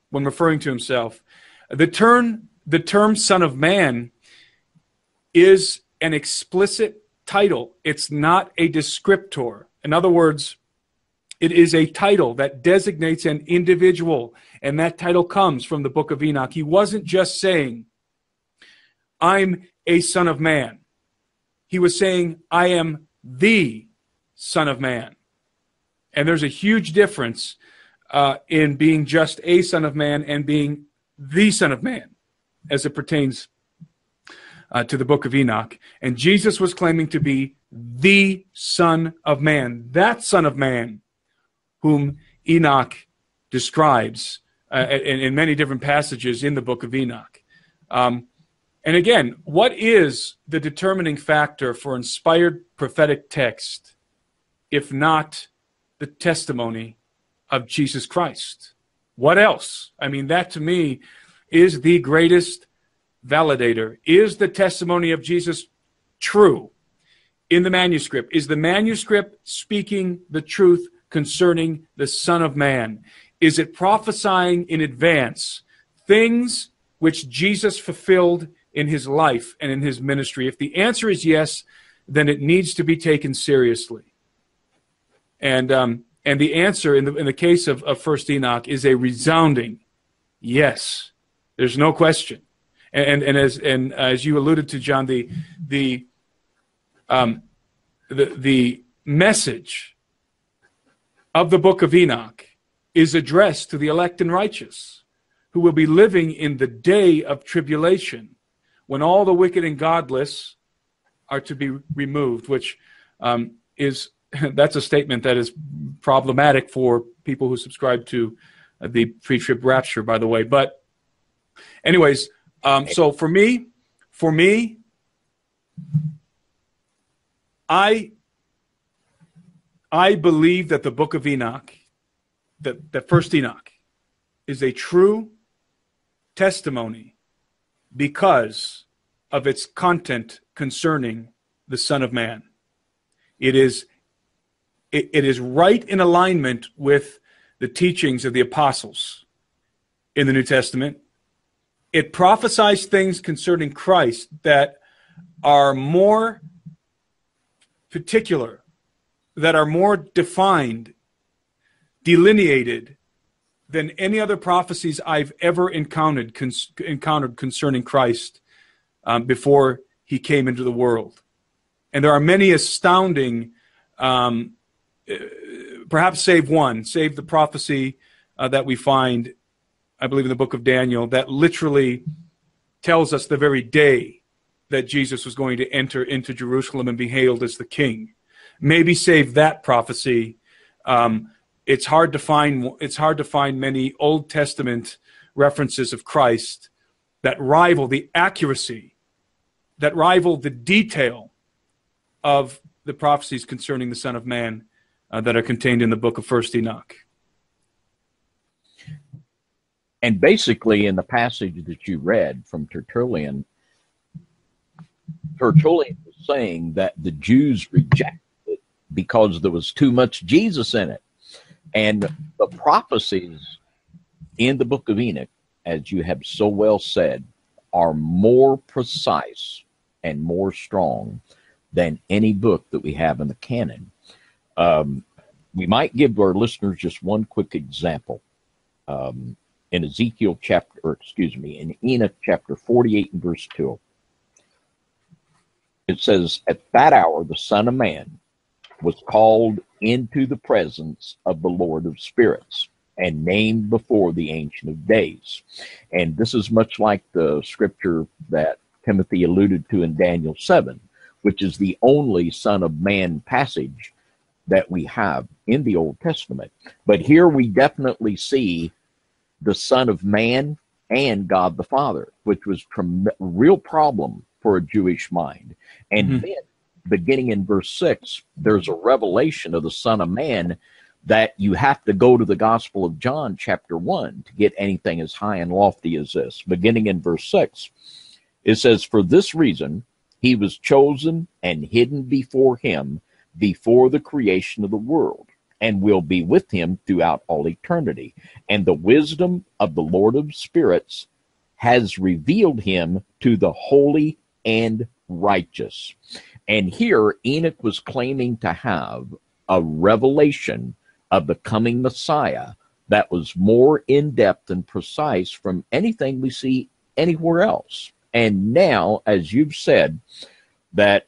when referring to himself. The term, the term Son of Man is an explicit title. It's not a descriptor. In other words, it is a title that designates an individual, and that title comes from the Book of Enoch. He wasn't just saying, I'm a son of man. He was saying, I am the Son of Man. And there's a huge difference uh, in being just a son of man and being the Son of Man as it pertains uh, to the Book of Enoch. And Jesus was claiming to be the Son of Man, that Son of Man whom Enoch describes uh, in, in many different passages in the Book of Enoch. Um, and again, what is the determining factor for inspired prophetic text if not the testimony of Jesus Christ? What else? I mean, that to me is the greatest validator. Is the testimony of Jesus true in the manuscript? Is the manuscript speaking the truth concerning the Son of Man? Is it prophesying in advance things which Jesus fulfilled in his life and in his ministry? If the answer is yes, then it needs to be taken seriously. And um, and the answer in the in the case of, of First Enoch is a resounding yes. There's no question. And and as and as you alluded to, John, the the um, the the message of the Book of Enoch is addressed to the elect and righteous who will be living in the day of tribulation when all the wicked and godless are to be removed, which um, is, that's a statement that is problematic for people who subscribe to the pre-trib rapture, by the way. But anyways, um, so for me, for me, I... I believe that the Book of Enoch, that, that First Enoch, is a true testimony because of its content concerning the Son of Man. It is, it, it is right in alignment with the teachings of the apostles in the New Testament. It prophesies things concerning Christ that are more particular, that are more defined, delineated than any other prophecies I've ever encountered con- encountered concerning Christ um, before he came into the world. And there are many astounding um, perhaps save one, save the prophecy uh, that we find, I believe, in the book of Daniel, that literally tells us the very day that Jesus was going to enter into Jerusalem and be hailed as the king. Maybe save that prophecy. Um, it's hard to find. It's hard to find many Old Testament references of Christ that rival the accuracy, that rival the detail of the prophecies concerning the Son of Man uh, that are contained in the book of First Enoch. And basically, in the passage that you read from Tertullian, Tertullian was saying that the Jews rejected it because there was too much Jesus in it. And the prophecies in the book of Enoch, as you have so well said, are more precise and more strong than any book that we have in the canon. Um, we might give our listeners just one quick example. Um, in Ezekiel chapter, or excuse me, in Enoch chapter forty-eight and verse two, it says, "At that hour the Son of Man was called into the presence of the Lord of Spirits and named before the Ancient of Days." And this is much like the scripture that Timothy alluded to in Daniel seven, which is the only Son of Man passage that we have in the Old Testament. But here we definitely see the Son of Man and God the Father, which was a real problem for a Jewish mind. And mm-hmm. then, beginning in verse six, there's a revelation of the Son of Man that you have to go to the Gospel of John chapter one to get anything as high and lofty as this. Beginning in verse six, it says, "For this reason he was chosen and hidden before him before the creation of the world, and will be with him throughout all eternity. And the wisdom of the Lord of Spirits has revealed him to the holy and righteous." And here Enoch was claiming to have a revelation of the coming Messiah that was more in-depth and precise from anything we see anywhere else. And now, as you've said, that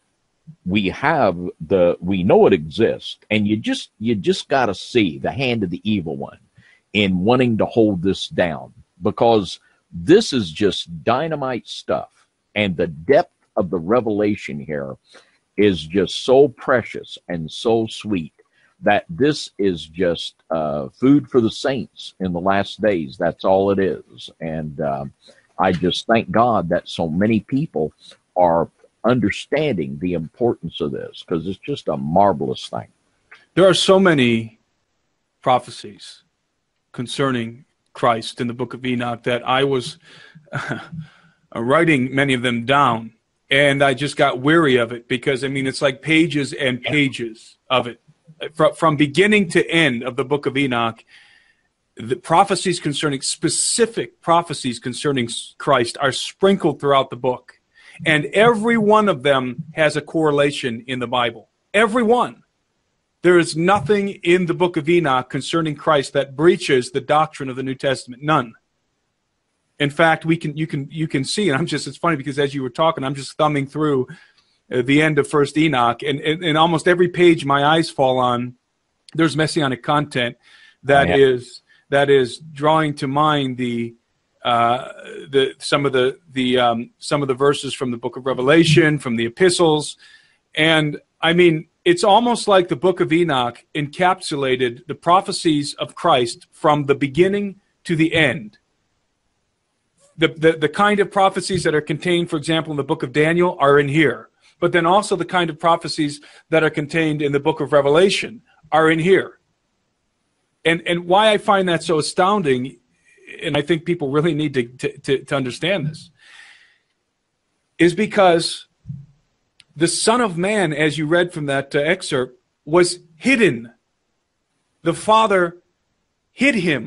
we have the, we know it exists, and you just, you just got to see the hand of the evil one in wanting to hold this down, because this is just dynamite stuff. And the depth of the revelation here is just so precious and so sweet that this is just uh, food for the saints in the last days. That's all it is. And uh, I just thank God that so many people are understanding the importance of this, because it's just a marvelous thing. There are so many prophecies concerning Christ in the book of Enoch that I was uh, writing many of them down, and I just got weary of it, because I mean, it's like pages and pages of it from, from beginning to end of the book of Enoch. The prophecies concerning, specific prophecies concerning Christ, are sprinkled throughout the book. And every one of them has a correlation in the Bible. Every one. There is nothing in the book of Enoch concerning Christ that breaches the doctrine of the New Testament. None. In fact, we can, you can, you can see, and I'm just, it's funny because as you were talking, I'm just thumbing through uh, the end of First Enoch, and, and, and almost every page my eyes fall on, there's messianic content that oh, yeah. is, that is drawing to mind the, Uh, the some of the the um, some of the verses from the book of Revelation, from the epistles, and I mean, it's almost like the book of Enoch encapsulated the prophecies of Christ from the beginning to the end. The the, the kind of prophecies that are contained, for example, in the book of Daniel are in here, but then also the kind of prophecies that are contained in the book of Revelation are in here. And and why I find that so astounding, and I think people really need to, to, to, to understand this, is because the Son of Man, as you read from that uh, excerpt, was hidden. The Father hid him.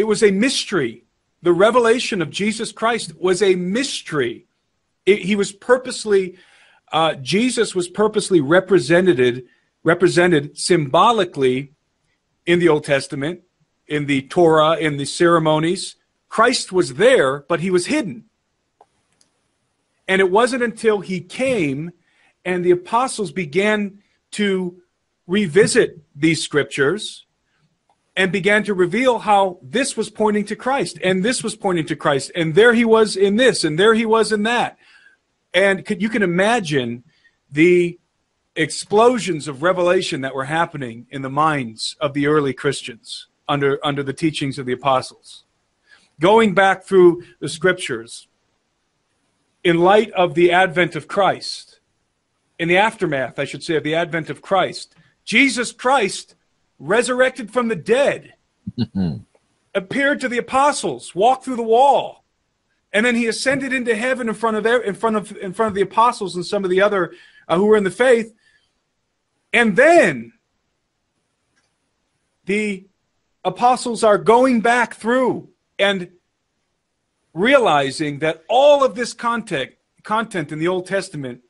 It was a mystery. The revelation of Jesus Christ was a mystery. It, he was purposely, uh, Jesus was purposely represented, represented symbolically in the Old Testament, in the Torah, in the ceremonies. Christ was there, but he was hidden. And it wasn't until he came and the apostles began to revisit these scriptures and began to reveal how this was pointing to Christ, and this was pointing to Christ, and there he was in this, and there he was in that. And could, you can imagine the explosions of revelation that were happening in the minds of the early Christians under, under the teachings of the apostles. Going back through the scriptures, in light of the advent of Christ, in the aftermath, I should say, of the advent of Christ, Jesus Christ resurrected from the dead, appeared to the apostles, walked through the wall, and then he ascended into heaven in front of their, in front of in front of the apostles and some of the other uh, who were in the faith. And then the apostles are going back through and realizing that all of this content, content in the Old Testament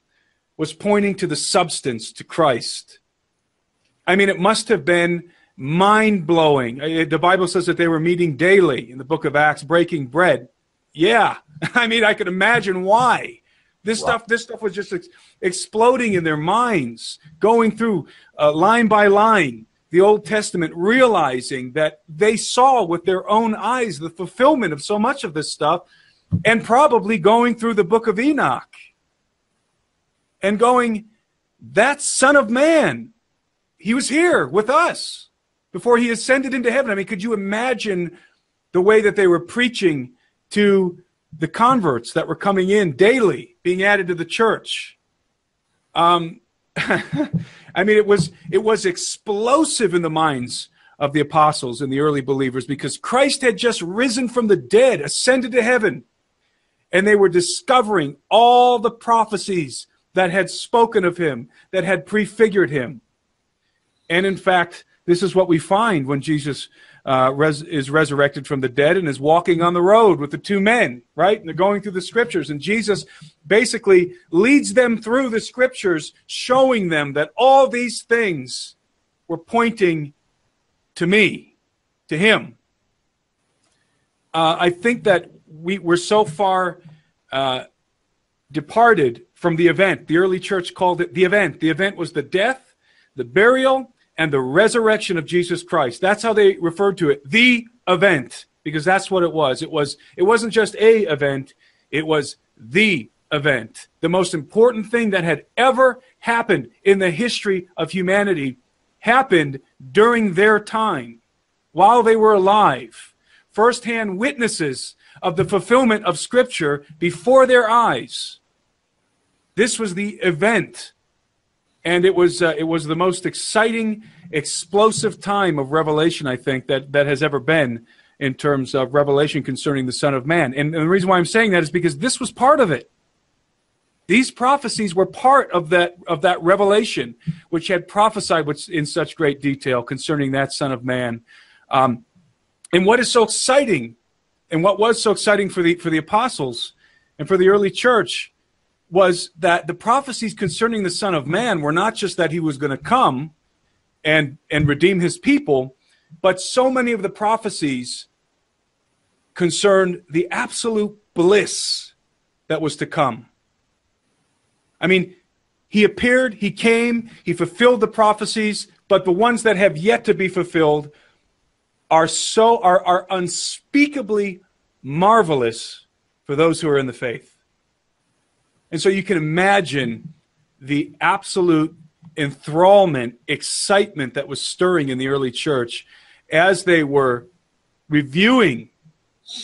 was pointing to the substance, to Christ. I mean, it must have been mind-blowing. The Bible says that they were meeting daily in the book of Acts, breaking bread. Yeah, I mean, I could imagine why. This wow. stuff this stuff was just ex exploding in their minds, going through uh, line by line the Old Testament, realizing that they saw with their own eyes the fulfillment of so much of this stuff, and probably going through the book of Enoch and going, that son of man, he was here with us before he ascended into heaven. I mean, could you imagine the way that they were preaching to the converts that were coming in daily, being added to the church? Um, I mean, it was, it was explosive in the minds of the apostles and the early believers, because Christ had just risen from the dead, ascended to heaven, and they were discovering all the prophecies that had spoken of him, that had prefigured him. And in fact, this is what we find when Jesus uh, res is resurrected from the dead and is walking on the road with the two men, right? And they're going through the scriptures, and Jesus basically leads them through the scriptures, showing them that all these things were pointing to me, to him. Uh, I think that we were so far uh, departed from the event. The early church called it the event. The event was the death, the burial, and the resurrection of Jesus Christ. That's how they referred to it, the event, because that's what it was. It was, it wasn't just a event, it was the event. The most important thing that had ever happened in the history of humanity happened during their time, while they were alive. First-hand witnesses of the fulfillment of Scripture before their eyes. This was the event. And it was uh, it was the most exciting, explosive time of revelation, I think, that, that has ever been in terms of revelation concerning the Son of Man. And, and the reason why I'm saying that is because this was part of it. These prophecies were part of that, of that revelation, which had prophesied in such great detail concerning that Son of Man. Um, and what is so exciting, and what was so exciting for the, for the apostles and for the early church, was that the prophecies concerning the Son of Man were not just that he was going to come and, and redeem his people, but so many of the prophecies concerned the absolute bliss that was to come. I mean, he appeared, he came, he fulfilled the prophecies, but the ones that have yet to be fulfilled are so are, are unspeakably marvelous for those who are in the faith. And so you can imagine the absolute enthrallment, excitement that was stirring in the early church as they were reviewing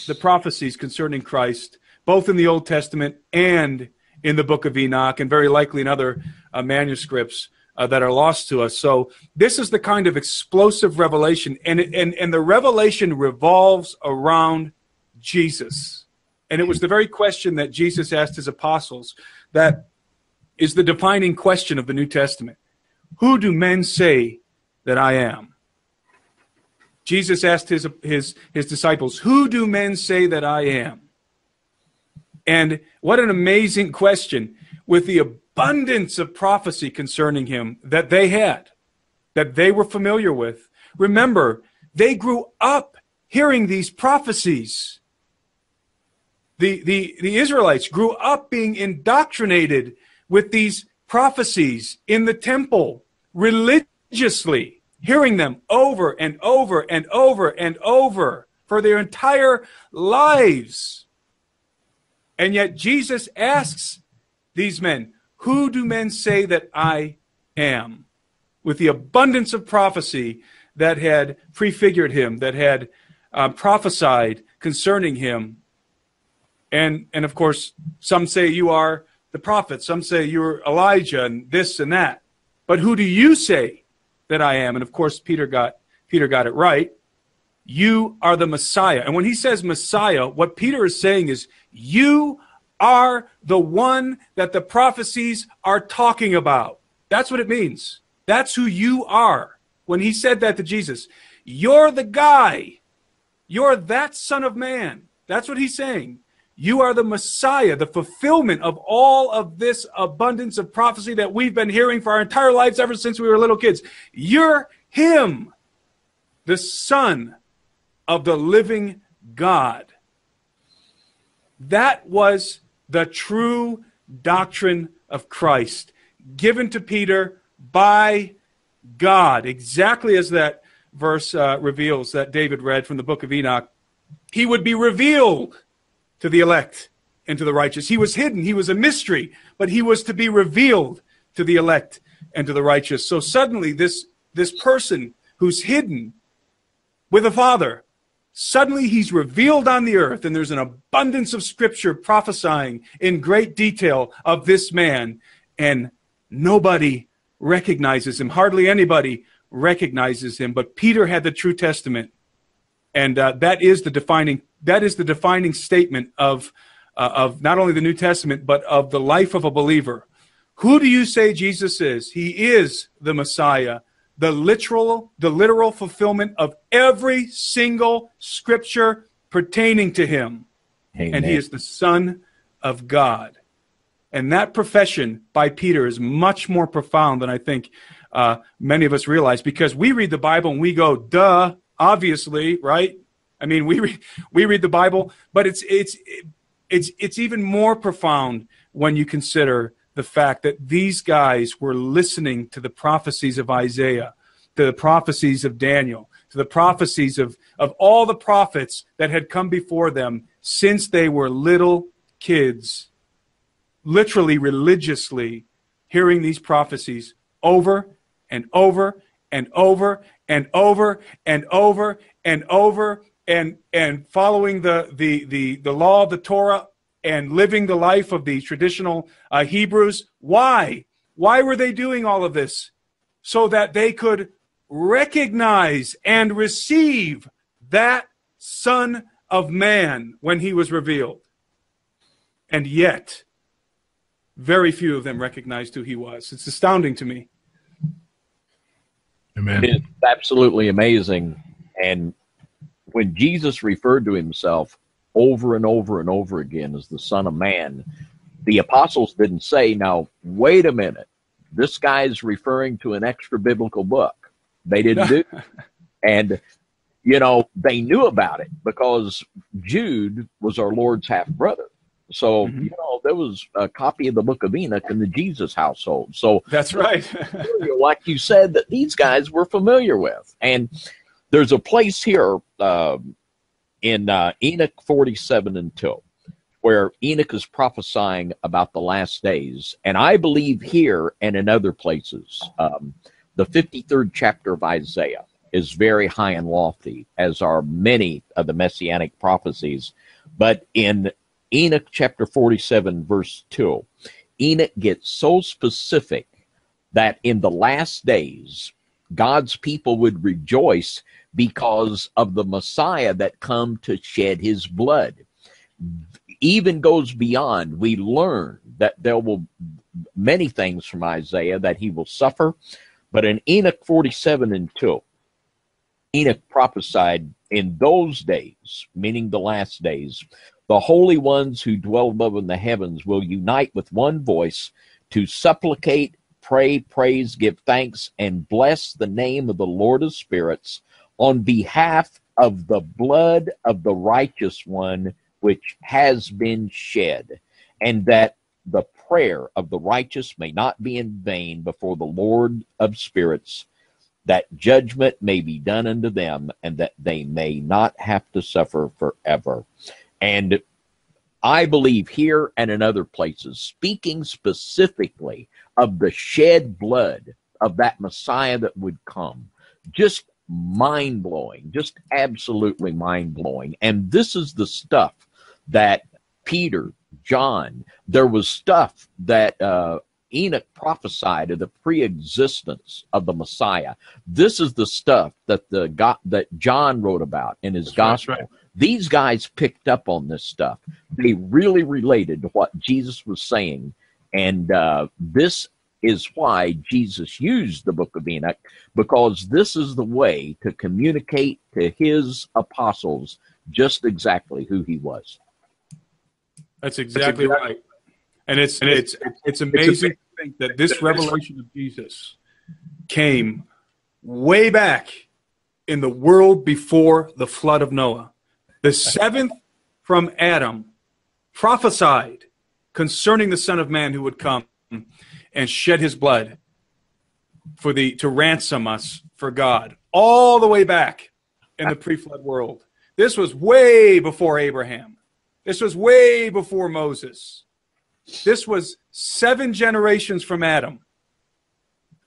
the prophecies concerning Christ, both in the Old Testament and in the book of Enoch, and very likely in other uh, manuscripts uh, that are lost to us. So this is the kind of explosive revelation, and, and, and the revelation revolves around Jesus. And it was the very question that Jesus asked his apostles that is the defining question of the New Testament. Who do men say that I am? Jesus asked his, his, his disciples, who do men say that I am? And what an amazing question, with the abundance of prophecy concerning him that they had, that they were familiar with. Remember, they grew up hearing these prophecies. The, the, the Israelites grew up being indoctrinated with these prophecies in the temple. Religion religiously, hearing them over and over and over and over for their entire lives. And yet Jesus asks these men, who do men say that I am? With the abundance of prophecy that had prefigured him, that had uh, prophesied concerning him. And, and of course, some say you are the prophet. Some say you're Elijah and this and that. But who do you say that I am? And of course, Peter got, Peter got it right. You are the Messiah. And when he says Messiah, what Peter is saying is, you are the one that the prophecies are talking about. That's what it means. That's who you are. When he said that to Jesus, you're the guy. You're that Son of Man. That's what he's saying. You are the Messiah, the fulfillment of all of this abundance of prophecy that we've been hearing for our entire lives ever since we were little kids. You're him, the Son of the living God. That was the true doctrine of Christ, given to Peter by God, exactly as that verse uh, reveals that David read from the Book of Enoch. He would be revealed to the elect and to the righteous. He was hidden. He was a mystery, but he was to be revealed to the elect and to the righteous. So suddenly this, this person who's hidden with the Father, suddenly he's revealed on the earth, and there's an abundance of Scripture prophesying in great detail of this man, and nobody recognizes him. Hardly anybody recognizes him, but Peter had the true testament, and uh, that is the defining that is the defining statement of uh, of not only the New Testament but of the life of a believer. Who do you say Jesus is? He is the Messiah, the literal the literal fulfillment of every single Scripture pertaining to him. Amen. And he is the Son of God. And that profession by Peter is much more profound than I think uh, many of us realize, because we read the Bible and we go, duh, obviously, right? I mean, we re we read the Bible, but it's it's it's it's even more profound when you consider the fact that these guys were listening to the prophecies of Isaiah, to the prophecies of Daniel, to the prophecies of of all the prophets that had come before them since they were little kids. Literally, religiously, hearing these prophecies over and over and over and over and over and over and and following the the the the law of the Torah and living the life of the traditional uh, Hebrews. Why? Why were they doing all of this? So that they could recognize and receive that Son of Man when he was revealed. And yet, very few of them recognized who he was. It's astounding to me. Amen. It's absolutely amazing. And when Jesus referred to himself over and over and over again as the Son of Man, the apostles didn't say, now, wait a minute, this guy's referring to an extra biblical book. They didn't do it. And, you know, they knew about it because Jude was our Lord's half-brother. So, mm-hmm. you know, there was a copy of the Book of Enoch in the Jesus household. So that's right. Like you said, that these guys were familiar with. And there's a place here uh, in uh, Enoch forty-seven and two where Enoch is prophesying about the last days. And I believe here and in other places, um, the fifty-third chapter of Isaiah is very high and lofty, as are many of the messianic prophecies. But in Enoch chapter forty-seven, verse two, Enoch gets so specific that in the last days, God's people would rejoice because of the Messiah that come to shed his blood. Even goes beyond, we learn that there will many things from Isaiah that he will suffer. But in Enoch forty-seven and two, Enoch prophesied in those days, meaning the last days, the holy ones who dwell above in the heavens will unite with one voice to supplicate, pray, praise, give thanks, and bless the name of the Lord of Spirits on behalf of the blood of the righteous one, which has been shed, and that the prayer of the righteous may not be in vain before the Lord of Spirits. that judgment may be done unto them, and that they may not have to suffer forever. And I believe here and in other places, speaking specifically of the shed blood of that Messiah that would come, just mind-blowing, just absolutely mind-blowing. And this is the stuff that Peter, John, there was stuff that uh, Enoch prophesied of the pre-existence of the Messiah. This is the stuff that the God, that John wrote about in his That's gospel. Right. These guys picked up on this stuff. They really related to what Jesus was saying. And uh, this is why Jesus used the Book of Enoch, because this is the way to communicate to his apostles just exactly who he was. That's exactly, That's exactly right. And it's, and it's, it's, it's amazing to think that this revelation of Jesus came way back in the world before the flood of Noah. The seventh from Adam prophesied concerning the Son of Man who would come and shed his blood for the, to ransom us for God, all the way back in the pre-flood world. This was way before Abraham. This was way before Moses. This was seven generations from Adam.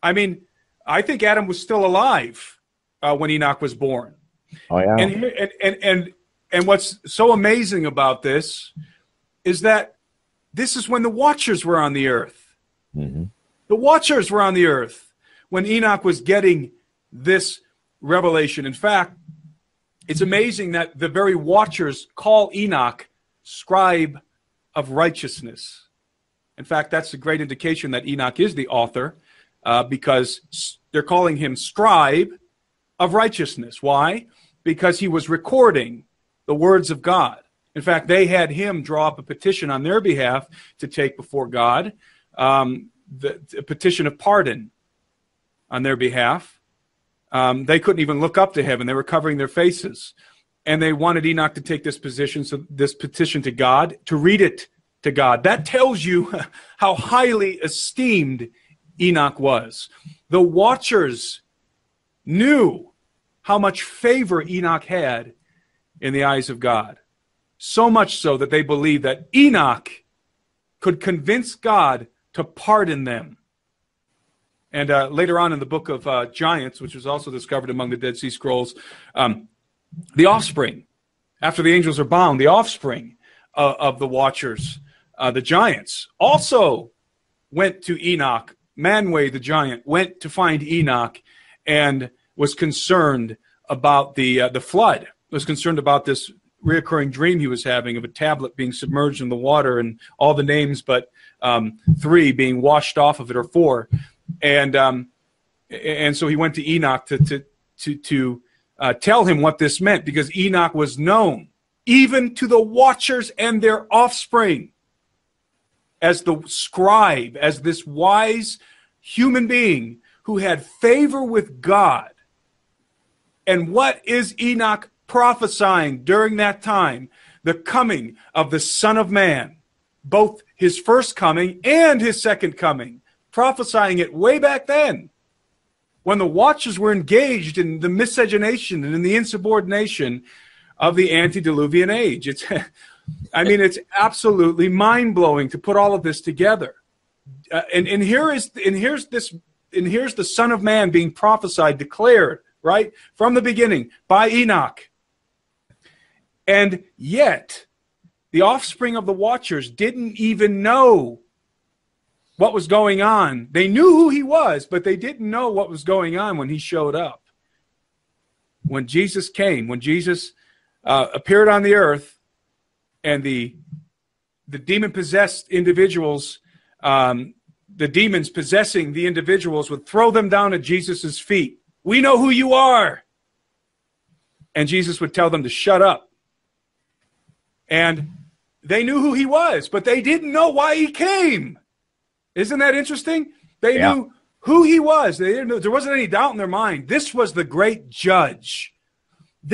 I mean, I think Adam was still alive uh, when Enoch was born. Oh, yeah. And, and, and, and, and what's so amazing about this is that this is when the Watchers were on the earth. Mm-hmm. The Watchers were on the earth when Enoch was getting this revelation. In fact, it's amazing that the very Watchers call Enoch scribe of righteousness. In fact, that's a great indication that Enoch is the author, uh, because they're calling him scribe of righteousness. Why? Because he was recording the words of God. In fact, they had him draw up a petition on their behalf to take before God, um, the, the petition of pardon on their behalf. Um, they couldn't even look up to heaven. They were covering their faces. And they wanted Enoch to take this position, so this petition to God, to read it to God. That tells you how highly esteemed Enoch was. The Watchers knew how much favor Enoch had in the eyes of God. So much so that they believed that Enoch could convince God to pardon them. And uh, later on in the Book of uh, Giants, which was also discovered among the Dead Sea Scrolls, um, the offspring, after the angels are bound, the offspring uh, of the Watchers, uh, the giants, also went to Enoch. Manway, the giant, went to find Enoch and was concerned about the, uh, the flood, was concerned about this reoccurring dream he was having of a tablet being submerged in the water and all the names but um, three being washed off of it, or four. And, um, and so he went to Enoch to, to, to, to Uh, tell him what this meant, because Enoch was known even to the Watchers and their offspring as the scribe, as this wise human being who had favor with God. And what is Enoch prophesying during that time? The coming of the Son of Man, both his first coming and his second coming, prophesying it way back then, when the Watchers were engaged in the miscegenation and in the insubordination of the antediluvian age. It's, I mean, it's absolutely mind-blowing to put all of this together. Uh, and and here is and here's this and here's the Son of Man being prophesied, declared right from the beginning by Enoch. And yet, the offspring of the Watchers didn't even know what was going on. They knew who he was, but they didn't know what was going on when he showed up. When Jesus came, when Jesus uh, appeared on the earth, and the, the demon-possessed individuals, um, the demons possessing the individuals would throw them down at Jesus' feet. "We know who you are." And Jesus would tell them to shut up. And they knew who he was, but they didn't know why he came. Isn't that interesting? They yeah. knew who he was. They didn't know, there wasn't any doubt in their mind. This was the great judge.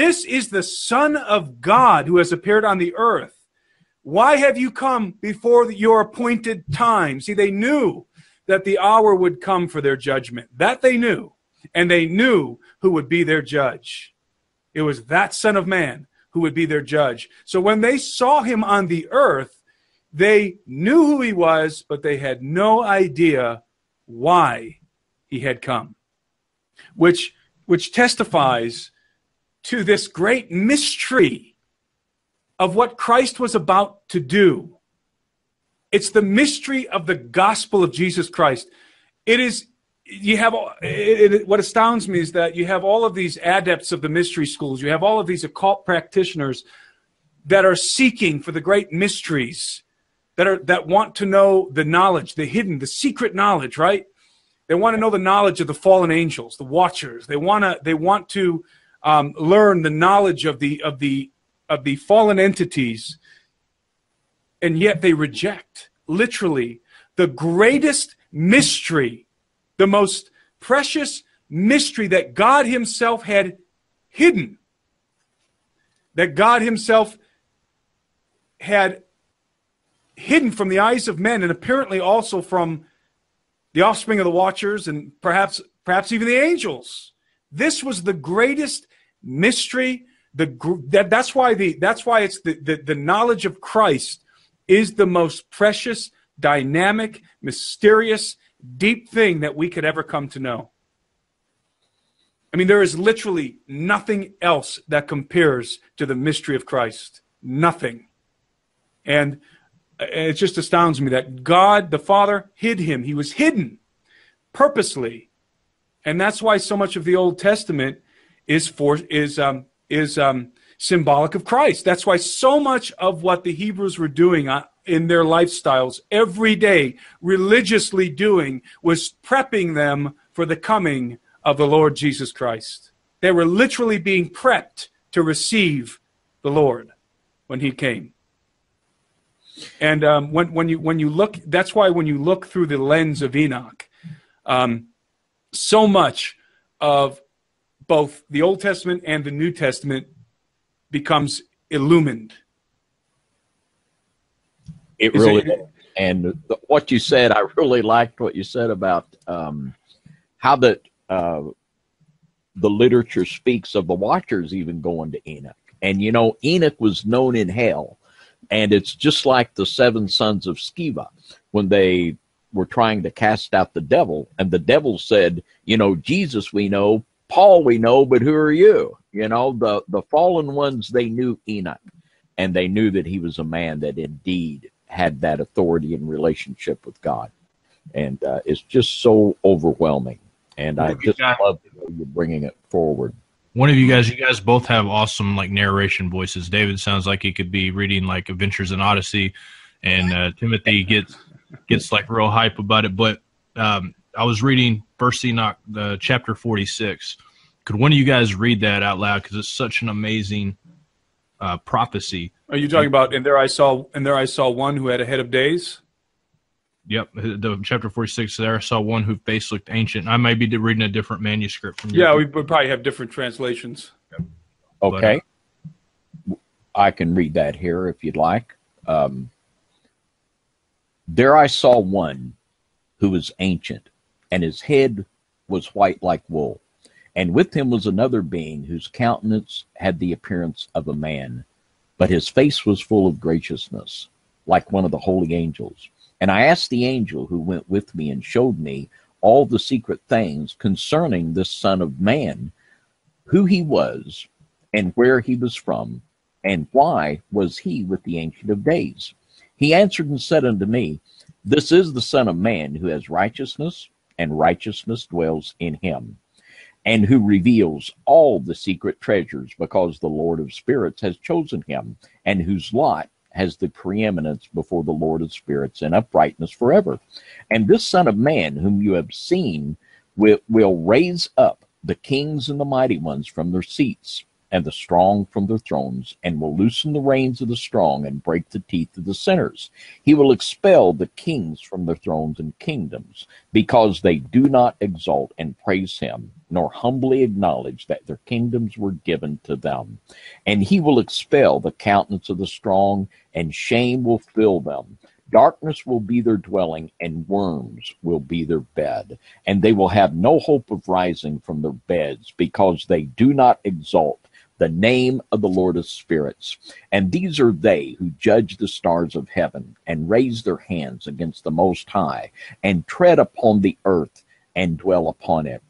This is the Son of God who has appeared on the earth. Why have you come before your appointed time? See, they knew that the hour would come for their judgment. That they knew. and they knew who would be their judge. It was that Son of Man who would be their judge. So when they saw him on the earth, they knew who he was, but they had no idea why he had come, which, which testifies to this great mystery of what Christ was about to do. It's the mystery of the gospel of Jesus Christ. It is, you have, it, it, what astounds me is that you have all of these adepts of the mystery schools, you have all of these occult practitioners that are seeking for the great mysteries, that are, that want to know the knowledge, the hidden, the secret knowledge, right? They want to know the knowledge of the fallen angels, the watchers. They want to, they want to um, learn the knowledge of the, of the, of the fallen entities. And yet they reject, literally, the greatest mystery, the most precious mystery that God himself had hidden, that God himself had hidden from the eyes of men and apparently also from the offspring of the watchers and perhaps, perhaps even the angels. This was the greatest mystery. The, that, that's why, the, that's why it's the, the, the knowledge of Christ is the most precious, dynamic, mysterious, deep thing that we could ever come to know. I mean, there is literally nothing else that compares to the mystery of Christ. Nothing. And it just astounds me that God the Father hid him. He was hidden purposely. And that's why so much of the Old Testament is for, is um, is um, symbolic of Christ. That's why so much of what the Hebrews were doing in their lifestyles every day, religiously doing, was prepping them for the coming of the Lord Jesus Christ. They were literally being prepped to receive the Lord when he came. And um, when, when, you, when you look, that's why when you look through the lens of Enoch, um, so much of both the Old Testament and the New Testament becomes illumined. It Is really, it, and the, what you said, I really liked what you said about um, how that uh, the literature speaks of the watchers even going to Enoch. And, you know, Enoch was known in hell. And it's just like the seven sons of Sceva when they were trying to cast out the devil. And the devil said, you know, Jesus we know, Paul we know, but who are you? You know, the, the fallen ones, they knew Enoch. And they knew that he was a man that indeed had that authority and relationship with God. And uh, it's just so overwhelming. And I just love you bringing it forward. One of you guys, you guys both have awesome like narration voices. David sounds like he could be reading like Adventures in Odyssey, and uh, Timothy gets gets like real hype about it. But um, I was reading First Enoch, uh, chapter forty-six. Could one of you guys read that out loud? Because it's such an amazing uh, prophecy. Are you talking about? And there I saw, and there I saw one who had a head of days. Yep, the chapter forty-six there, I saw one whose face looked ancient. I may be reading a different manuscript from you. Yeah, we would probably have different translations. Okay. But, uh, I can read that here if you'd like. Um, there I saw one who was ancient, and his head was white like wool. And with him was another being whose countenance had the appearance of a man, but his face was full of graciousness, like one of the holy angels. And I asked the angel who went with me and showed me all the secret things concerning this Son of Man, who he was and where he was from, and why was he with the Ancient of Days? He answered and said unto me, this is the Son of Man who has righteousness, and righteousness dwells in him, and who reveals all the secret treasures, because the Lord of Spirits has chosen him, and whose lot has the preeminence before the Lord of Spirits and uprightness forever. And this Son of Man, whom you have seen, will, will raise up the kings and the mighty ones from their seats, and the strong from their thrones, and will loosen the reins of the strong, and break the teeth of the sinners. He will expel the kings from their thrones and kingdoms, because they do not exalt and praise him, nor humbly acknowledge that their kingdoms were given to them. And he will expel the countenance of the strong, and shame will fill them. Darkness will be their dwelling, and worms will be their bed. And they will have no hope of rising from their beds, because they do not exalt the name of the Lord of Spirits. And these are they who judge the stars of heaven, and raise their hands against the Most High, and tread upon the earth, and dwell upon it.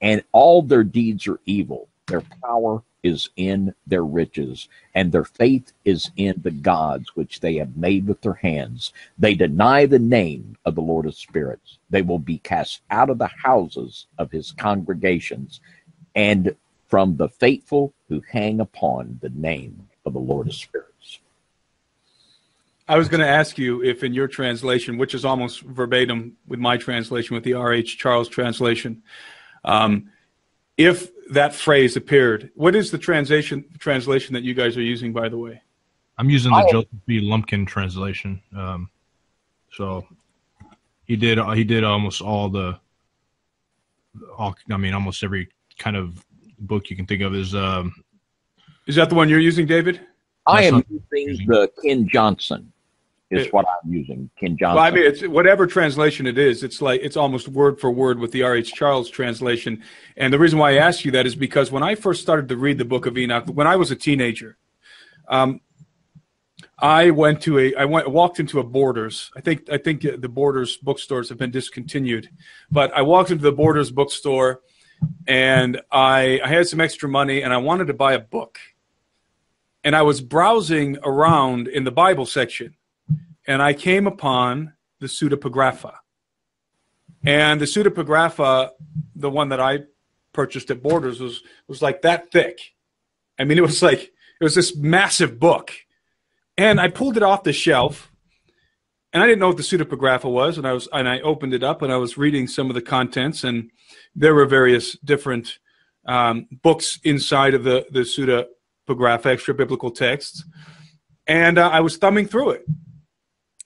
And all their deeds are evil. Their power is in their riches, and their faith is in the gods which they have made with their hands. They deny the name of the Lord of Spirits. They will be cast out of the houses of his congregations, and from the faithful who hang upon the name of the Lord of Spirits. I was going to ask you if in your translation, which is almost verbatim with my translation, with the R H. Charles translation, um, if that phrase appeared. What is the translation translation that you guys are using, by the way? I'm using the I, Joseph B. Lumpkin translation. Um, so he did he did almost all the, all, I mean, almost every kind of book you can think of is. Um, is that the one you're using, David? I am using, using the Ken Johnson. Is it, what I'm using, Ken Johnson. Well, I mean, it's whatever translation it is. It's like it's almost word for word with the R H. Charles translation. And the reason why I asked you that is because when I first started to read the Book of Enoch, when I was a teenager, um, I went to a, I went walked into a Borders. I think I think the Borders bookstores have been discontinued, but I walked into the Borders bookstore, and I, I had some extra money, and I wanted to buy a book, and I was browsing around in the Bible section. And I came upon the Pseudepigrapha. And the Pseudepigrapha, the one that I purchased at Borders, was, was like that thick. I mean, it was like, it was this massive book. And I pulled it off the shelf, and I didn't know what the Pseudepigrapha was, and I was, and I opened it up, and I was reading some of the contents, and there were various different um, books inside of the, the Pseudepigrapha, extra-biblical texts. And uh, I was thumbing through it.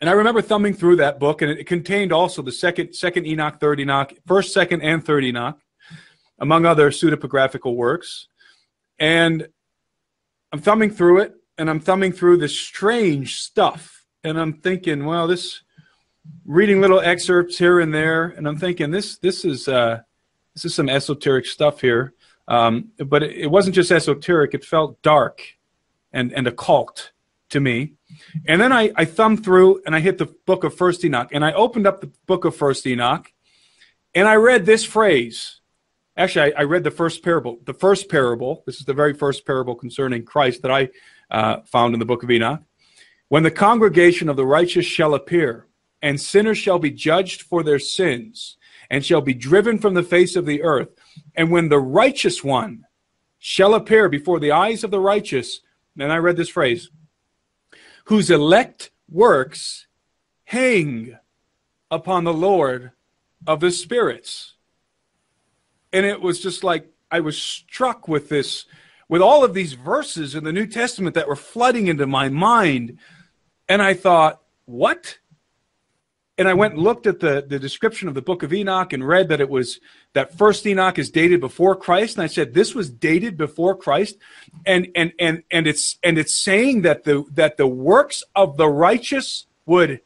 And I remember thumbing through that book, and it contained also the second, second Enoch, third Enoch, first, second, and third Enoch, among other pseudepigraphical works. And I'm thumbing through it, and I'm thumbing through this strange stuff, and I'm thinking, well, this, reading little excerpts here and there, and I'm thinking this, this is, uh, this is some esoteric stuff here. Um, but it, it wasn't just esoteric; it felt dark, and and occult to me. And then I, I thumbed through, and I hit the book of First Enoch, and I opened up the book of First Enoch, and I read this phrase. Actually, I, I read the first parable. The first parable, this is the very first parable concerning Christ that I uh, found in the book of Enoch. When the congregation of the righteous shall appear, and sinners shall be judged for their sins, and shall be driven from the face of the earth, and when the righteous one shall appear before the eyes of the righteous, and I read this phrase, whose elect works hang upon the Lord of the spirits. And it was just like, I was struck with this, with all of these verses in the New Testament that were flooding into my mind. And I thought, what? And I went and looked at the, the description of the book of Enoch and read that it was, that first Enoch is dated before Christ. And I said, this was dated before Christ. And, and, and, and it's, and it's saying that the, that the works of the righteous would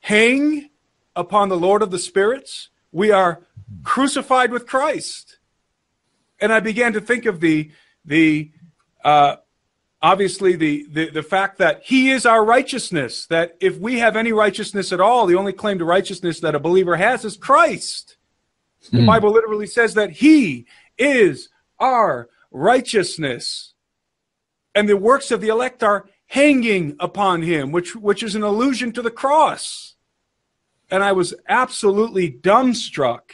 hang upon the Lord of the spirits. We are crucified with Christ. And I began to think of the, the, uh, Obviously, the, the, the fact that he is our righteousness, that if we have any righteousness at all, the only claim to righteousness that a believer has is Christ. Mm. The Bible literally says that he is our righteousness. And the works of the elect are hanging upon him, which, which is an allusion to the cross. And I was absolutely dumbstruck,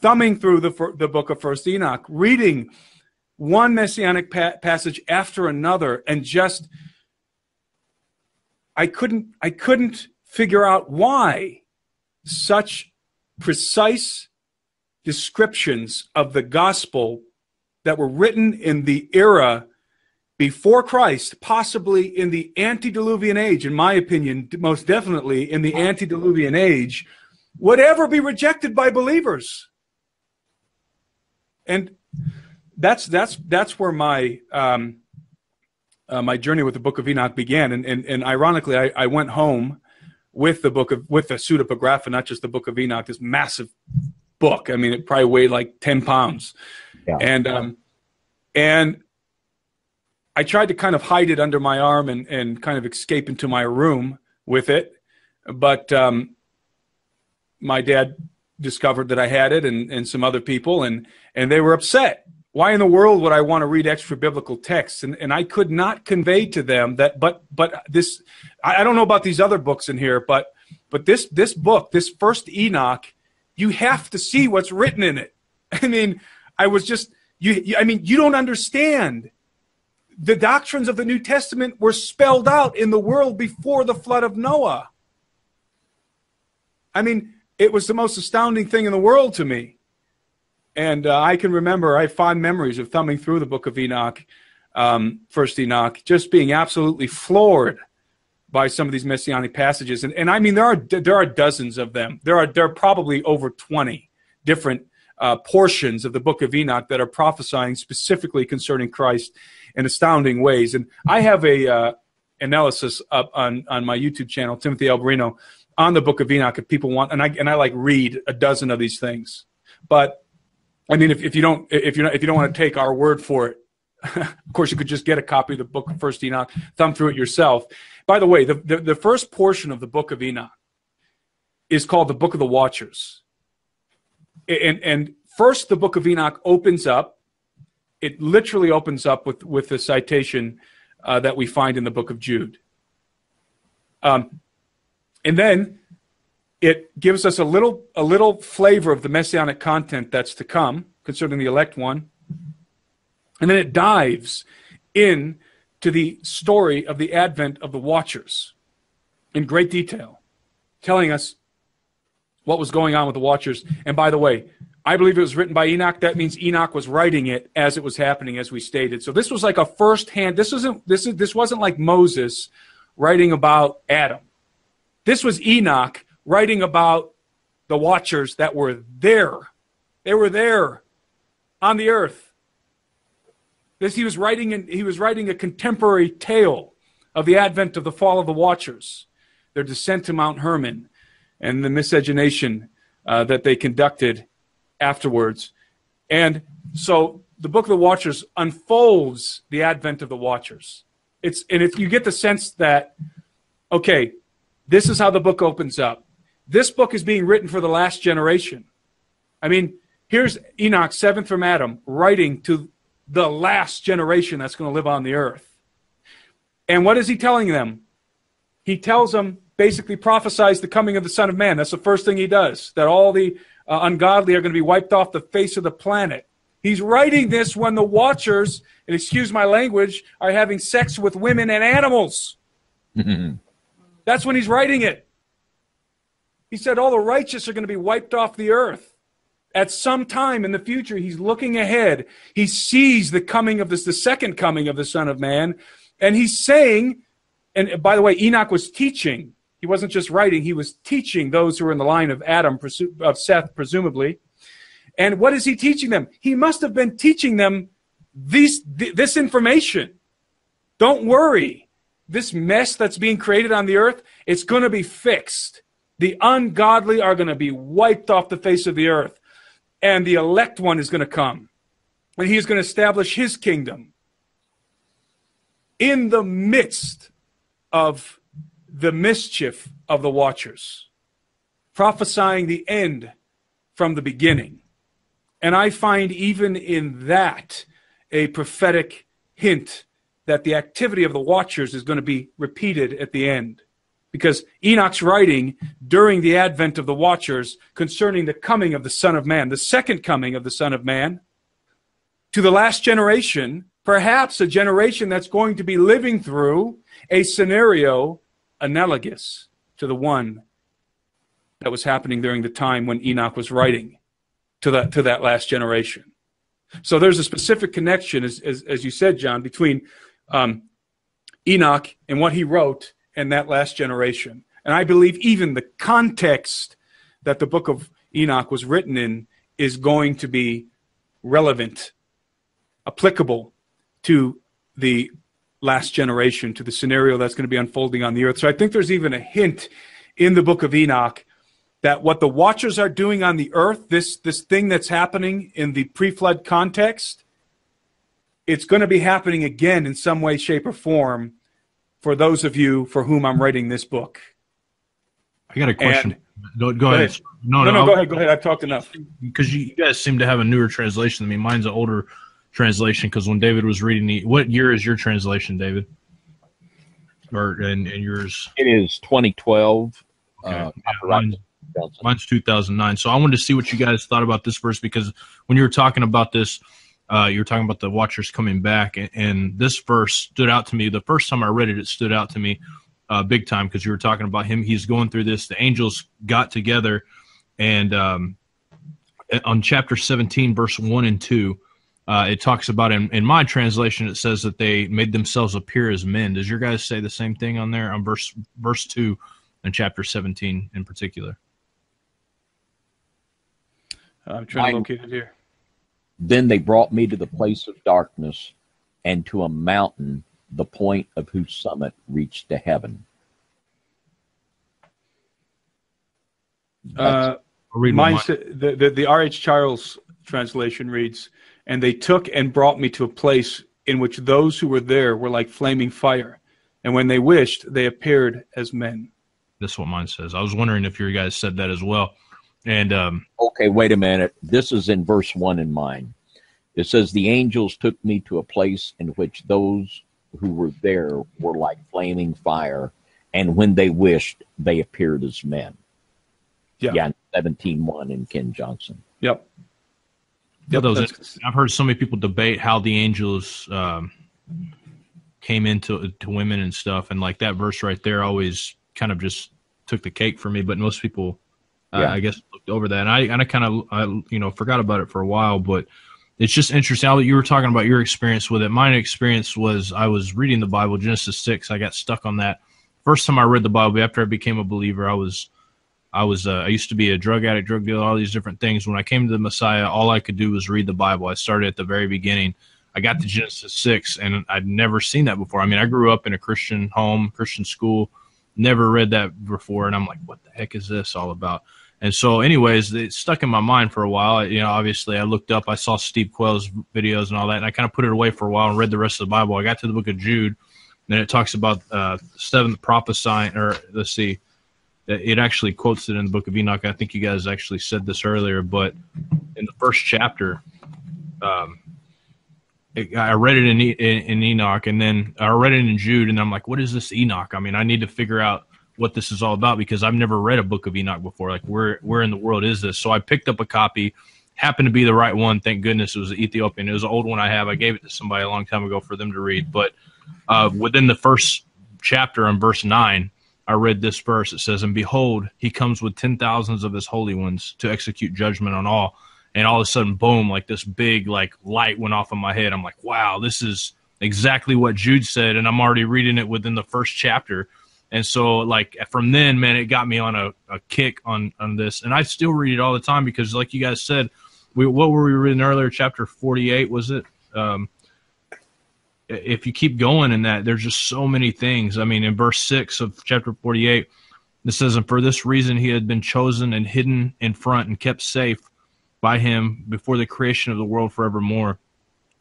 thumbing through the, the book of First Enoch, reading one messianic pa- passage after another, and just I couldn't I couldn't figure out why such precise descriptions of the gospel that were written in the era before Christ, possibly in the antediluvian age, in my opinion, most definitely in the antediluvian age, would ever be rejected by believers. And That's that's that's where my um, uh, my journey with the Book of Enoch began, and and, and ironically, I, I went home with the book of, with the Pseudepigrapha, not just the Book of Enoch, this massive book. I mean, it probably weighed like ten pounds. Yeah. And, um, and I tried to kind of hide it under my arm and, and kind of escape into my room with it. But, um, my dad discovered that I had it, and, and some other people, and, and they were upset. Why in the world would I want to read extra biblical texts? And, and I could not convey to them that, but, but this, I, I don't know about these other books in here, but, but this, this book, this first Enoch, you have to see what's written in it. I mean, I was just, you, you I mean, you don't understand. The doctrines of the New Testament were spelled out in the world before the flood of Noah. I mean, it was the most astounding thing in the world to me. And uh, I can remember, I have fond memories of thumbing through the Book of Enoch, um, First Enoch, just being absolutely floored by some of these Messianic passages. And, and I mean, there are there are dozens of them. There are, there are probably over twenty different uh, portions of the Book of Enoch that are prophesying specifically concerning Christ in astounding ways. And I have a uh, analysis up on, on my YouTube channel, Timothy Alberino, on the Book of Enoch, if people want, and I and I like read a dozen of these things, but I mean, if, if you don't, if you if you don't want to take our word for it, of course you could just get a copy of the Book of First Enoch, thumb through it yourself. By the way, the, the the first portion of the Book of Enoch is called the Book of the Watchers, and and first the Book of Enoch opens up, it literally opens up with with the citation uh, that we find in the Book of Jude. Um. And then it gives us a little a little flavor of the messianic content that's to come concerning the elect one. And then it dives in to the story of the advent of the Watchers in great detail, telling us what was going on with the Watchers. And by the way, I believe it was written by Enoch. That means Enoch was writing it as it was happening, as we stated. So this was like a first-hand, this wasn't this is this wasn't like Moses writing about Adam. This was Enoch writing about the Watchers that were there. They were there on the earth. This he was writing in, he was writing a contemporary tale of the advent of the fall of the Watchers, their descent to Mount Hermon, and the miscegenation uh, that they conducted afterwards. And so the Book of the Watchers unfolds the advent of the Watchers. It's and if you get the sense that, okay, this is how the book opens up. This book is being written for the last generation. I mean, here's Enoch, seventh from Adam, writing to the last generation that's going to live on the earth. And what is he telling them? He tells them, basically prophesies the coming of the Son of Man. That's the first thing he does, that all the uh, ungodly are going to be wiped off the face of the planet. He's writing this when the Watchers, and excuse my language, are having sex with women and animals. That's when he's writing it. He said all the righteous are going to be wiped off the earth. At some time in the future, he's looking ahead. He sees the coming of this, the second coming of the Son of Man. And he's saying, and by the way, Enoch was teaching. He wasn't just writing. He was teaching those who were in the line of Adam, of Seth, presumably. And what is he teaching them? He must have been teaching them these, th- this information. Don't worry. This mess that's being created on the earth, it's going to be fixed. The ungodly are going to be wiped off the face of the earth. And the elect one is going to come. And he is going to establish his kingdom in the midst of the mischief of the Watchers, prophesying the end from the beginning. And I find even in that a prophetic hint that the activity of the Watchers is going to be repeated at the end. Because Enoch's writing during the advent of the Watchers concerning the coming of the Son of Man, the second coming of the Son of Man, to the last generation, perhaps a generation that's going to be living through a scenario analogous to the one that was happening during the time when Enoch was writing to that, to that last generation. So there's a specific connection, as, as, as you said, John, between Um, Enoch and what he wrote in that last generation. And I believe even the context that the Book of Enoch was written in is going to be relevant, applicable to the last generation, to the scenario that's going to be unfolding on the earth. So I think there's even a hint in the book of Enoch, that what the watchers are doing on the earth, this, this thing that's happening in the pre-flood context, it's going to be happening again in some way, shape, or form for those of you for whom I'm writing this book. I got a question. And, no, go, go ahead. ahead. No, no, no, no go ahead. Go ahead. I've talked enough. Because you guys seem to have a newer translation than me. Mine's an older translation because when David was reading the... What year is your translation, David? Or and, and yours? It is twenty twelve. Okay. Uh, mine's, mine's two thousand nine. So I wanted to see what you guys thought about this verse because when you were talking about this, uh, you were talking about the Watchers coming back, and, and this verse stood out to me. The first time I read it, it stood out to me. Uh, big time, because you were talking about him. He's going through this. The angels got together, and um, on chapter seventeen, verse one and two, uh, it talks about, in, in my translation, it says that they made themselves appear as men. Does your guys say the same thing on there, on verse, verse two and chapter seventeen in particular? I'm trying to locate it here. Then they brought me to the place of darkness and to a mountain, the point of whose summit reached to heaven. Uh, mine, the the, the R H Charles translation reads, and they took and brought me to a place in which those who were there were like flaming fire, and when they wished, they appeared as men. That's what mine says. I was wondering if your guys said that as well. And um, okay, wait a minute. This is in verse one in mine. It says, the angels took me to a place in which those who were there were like flaming fire, and when they wished, they appeared as men. Yeah, yeah, seventeen one in Ken Johnson. Yep. Yep, those, I've heard so many people debate how the angels um, came into to women and stuff, and like that verse right there always kind of just took the cake for me. But most people, uh, yeah. I guess, looked over that, and I and I kind of I, you know forgot about it for a while, but. It's just interesting. Albert, you were talking about your experience with it. My experience was I was reading the Bible, Genesis six. I got stuck on that. First time I read the Bible after I became a believer, I was, I was, uh, I used to be a drug addict, drug dealer, all these different things. When I came to the Messiah, all I could do was read the Bible. I started at the very beginning. I got to Genesis six, and I'd never seen that before. I mean, I grew up in a Christian home, Christian school, never read that before, and I'm like, what the heck is this all about? And so anyways, it stuck in my mind for a while. You know, obviously I looked up, I saw Steve Quayle's videos and all that, and I kind of put it away for a while and read the rest of the Bible. I got to the book of Jude, and it talks about uh, seventh prophesying, or let's see, it actually quotes it in the book of Enoch. I think you guys actually said this earlier, but in the first chapter, um, it, I read it in, e in Enoch, and then I read it in Jude, and I'm like, what is this Enoch? I mean, I need to figure out what this is all about, because I've never read a book of Enoch before. Like, where, where in the world is this? So I picked up a copy, happened to be the right one. Thank goodness it was Ethiopian. It was an old one I have. I gave it to somebody a long time ago for them to read. But uh, within the first chapter in verse nine, I read this verse. It says, and behold, he comes with ten thousands of his holy ones to execute judgment on all. And all of a sudden, boom, like this big like light went off in my head. I'm like, wow, this is exactly what Jude said. And I'm already reading it within the first chapter. And so, like, from then, man, it got me on a, a kick on, on this. And I still read it all the time because, like you guys said, we, what were we reading earlier? Chapter forty-eight, was it? Um, if you keep going in that, there's just so many things. I mean, in verse six of chapter forty-eight, it says, and for this reason he had been chosen and hidden in front and kept safe by him before the creation of the world forevermore.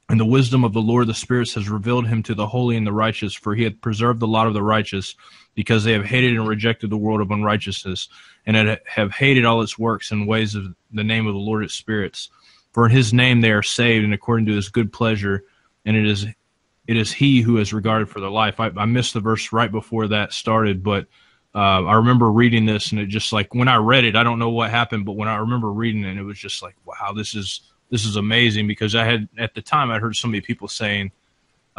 And the wisdom of the Lord, the spirits, has revealed him to the holy and the righteous, for he hath preserved the lot of the righteous, because they have hated and rejected the world of unrighteousness, and have hated all its works and ways of the name of the Lord, its spirits. For in his name they are saved, and according to his good pleasure, and it is it is he who has regarded for their life. I, I missed the verse right before that started, but uh, I remember reading this, and it just like, when I read it, I don't know what happened, but when I remember reading it, it was just like, wow, this is... This is amazing, because I had, at the time, I heard so many people saying,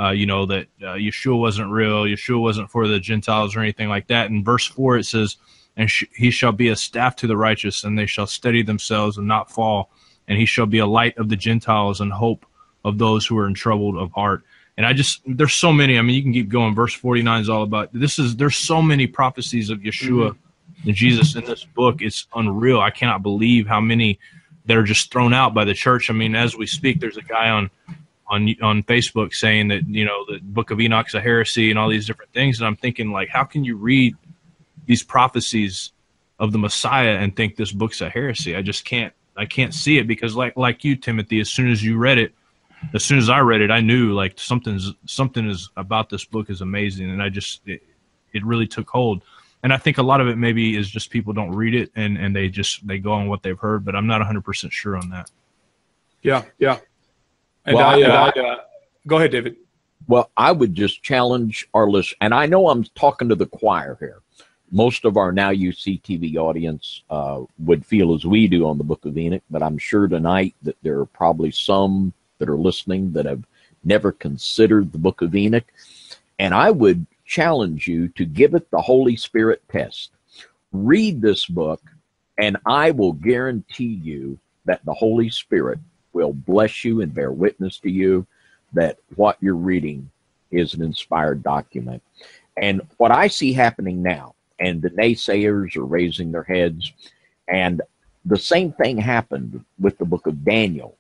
uh, you know, that uh, Yeshua wasn't real, Yeshua wasn't for the Gentiles or anything like that. In verse four, it says, and sh he shall be a staff to the righteous, and they shall steady themselves and not fall, and he shall be a light of the Gentiles and hope of those who are in trouble of heart. And I just, there's so many, I mean, you can keep going. Verse forty-nine is all about, this is, there's so many prophecies of Yeshua mm-hmm. and Jesus in this book. It's unreal. I cannot believe how many that are just thrown out by the church. I mean, as we speak, there's a guy on on on Facebook saying that, you know, the Book of Enoch's a heresy and all these different things. And I'm thinking, like, how can you read these prophecies of the Messiah and think this book's a heresy. I just can't, I can't see it, because like, like you, Timothy, as soon as you read it, as soon as I read it, I knew like something's, something is about this book is amazing. And I just, it, it really took hold. And I think a lot of it maybe is just people don't read it and, and they just, they go on what they've heard, but I'm not a hundred percent sure on that. Yeah. Yeah. And well, I, yeah. I, uh, go ahead, David. Well, I would just challenge our listeners, and I know I'm talking to the choir here. Most of our Now You See T V audience uh, would feel as we do on the Book of Enoch, but I'm sure tonight that there are probably some that are listening that have never considered the Book of Enoch. And I would challenge you to give it the Holy Spirit test. Read this book, and I will guarantee you that the Holy Spirit will bless you and bear witness to you that what you're reading is an inspired document. And what I see happening now, and the naysayers are raising their heads, and the same thing happened with the book of Daniel.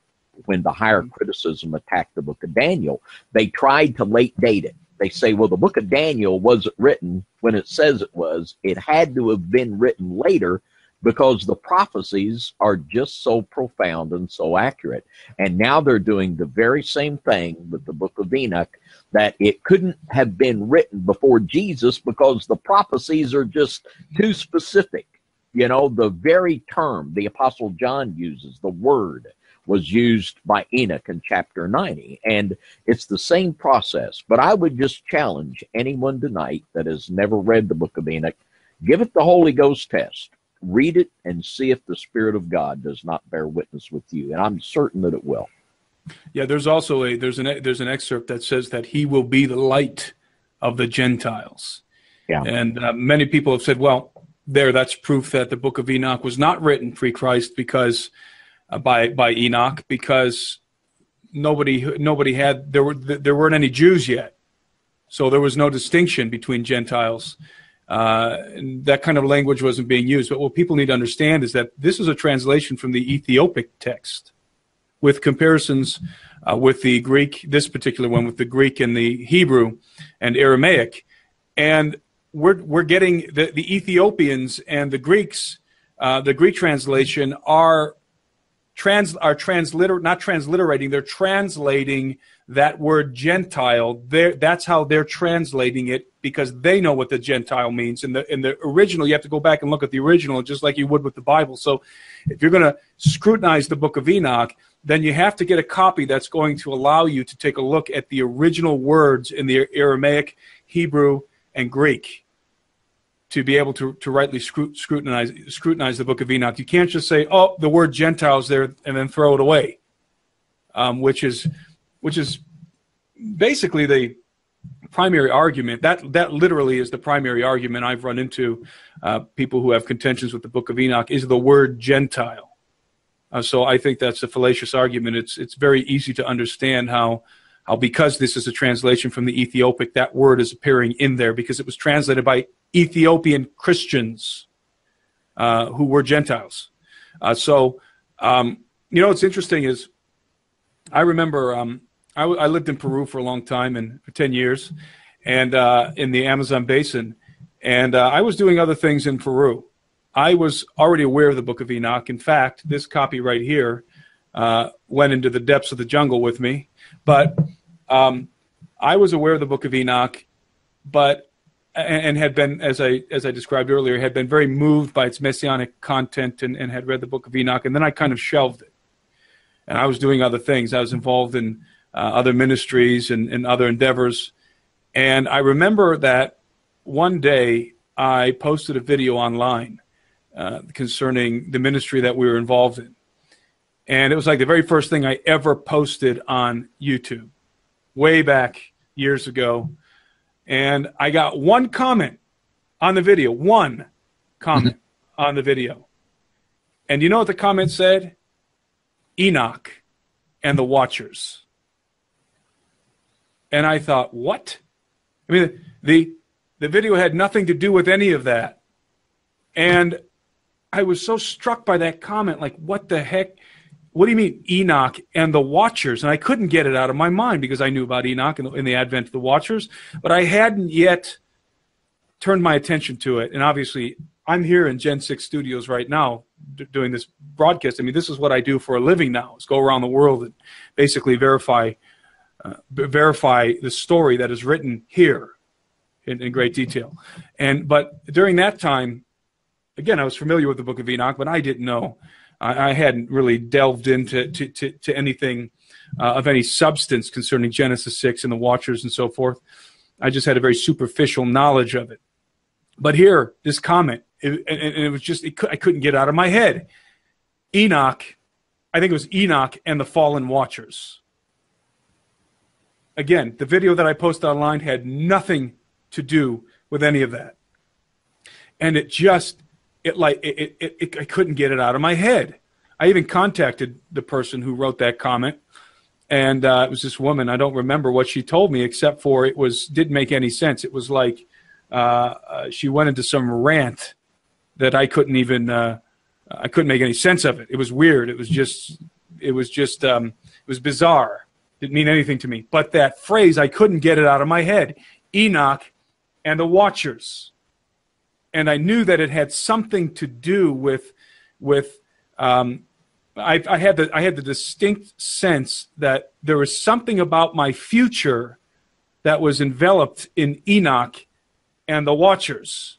When the higher criticism attacked the book of Daniel, they tried to late date it. They say, well, the book of Daniel wasn't written when it says it was. It had to have been written later, because the prophecies are just so profound and so accurate. And now they're doing the very same thing with the book of Enoch, that it couldn't have been written before Jesus because the prophecies are just too specific. You know, the very term the Apostle John uses, the word, was used by Enoch in chapter ninety. And it's the same process. But I would just challenge anyone tonight that has never read the book of Enoch, give it the Holy Ghost test. Read it and see if the Spirit of God does not bear witness with you. And I'm certain that it will. Yeah, there's also a, there's an, there's an excerpt that says that he will be the light of the Gentiles. Yeah. And uh, many people have said, well, there, that's proof that the book of Enoch was not written pre-Christ because uh, by, by Enoch, because nobody, nobody had, there were, there weren't any Jews yet. So there was no distinction between Gentiles. Uh, that kind of language wasn't being used. But what people need to understand is that this is a translation from the Ethiopic text with comparisons uh, with the Greek, this particular one, with the Greek and the Hebrew and Aramaic. And we're, we're getting the, the Ethiopians and the Greeks, uh, the Greek translation are, trans, are transliter, not transliterating, they're translating that word Gentile. They're, that's how they're translating it, because they know what the Gentile means. In the, in the original, you have to go back and look at the original, just like you would with the Bible. So if you're going to scrutinize the book of Enoch, then you have to get a copy that's going to allow you to take a look at the original words in the Aramaic, Hebrew, and Greek to be able to, to rightly scrutinize, scrutinize the book of Enoch. You can't just say, oh, the word Gentile's there, and then throw it away, um, which is which is basically the primary argument. That that literally is the primary argument I've run into, uh, people who have contentions with the book of Enoch, is the word Gentile. Uh, so I think that's a fallacious argument. It's it's very easy to understand how, how because this is a translation from the Ethiopic, that word is appearing in there, because it was translated by Ethiopian Christians uh, who were Gentiles. Uh, so, um, you know, what's interesting is I remember um, I, I lived in Peru for a long time, and for ten years, and uh, in the Amazon basin. And uh, I was doing other things in Peru. I was already aware of the Book of Enoch. In fact, this copy right here uh, went into the depths of the jungle with me. But um, I was aware of the Book of Enoch, but and, and had been, as I as I described earlier, had been very moved by its messianic content, and, and had read the Book of Enoch. And then I kind of shelved it. And I was doing other things. I was involved in uh, other ministries and, and other endeavors. And I remember that one day I posted a video online uh, concerning the ministry that we were involved in. And it was like the very first thing I ever posted on YouTube way back years ago. And I got one comment on the video, one comment on the video. And you know what the comment said? Enoch and the Watchers. And I thought, what? I mean, the, the video had nothing to do with any of that. And I was so struck by that comment, like, what the heck? What do you mean Enoch and the Watchers? And I couldn't get it out of my mind, because I knew about Enoch and the, and the advent of the Watchers, but I hadn't yet turned my attention to it. And obviously, I'm here in Gen six Studios right now d- doing this broadcast. I mean, this is what I do for a living now, is go around the world and basically verify uh, b- verify the story that is written here in, in great detail. And But during that time, again, I was familiar with the Book of Enoch, but I didn't know. I, I hadn't really delved into to, to, to anything uh, of any substance concerning Genesis six and the Watchers and so forth. I just had a very superficial knowledge of it. But here, this comment, it, and, and it was just, it, I couldn't get out of my head. Enoch, I think it was Enoch and the Fallen Watchers. Again, the video that I posted online had nothing to do with any of that. And it just, it like, it, it, it, I couldn't get it out of my head. I even contacted the person who wrote that comment. And uh, it was this woman. I don't remember what she told me, except for it was didn't make any sense. It was like uh, uh, she went into some rant that I couldn't even uh, I couldn't make any sense of it. It was weird. It was just it was just um, it was bizarre. Didn't mean anything to me. But that phrase, I couldn't get it out of my head. Enoch and the Watchers, and I knew that it had something to do with with. Um, I, I had the I had the distinct sense that there was something about my future that was enveloped in Enoch and the Watchers,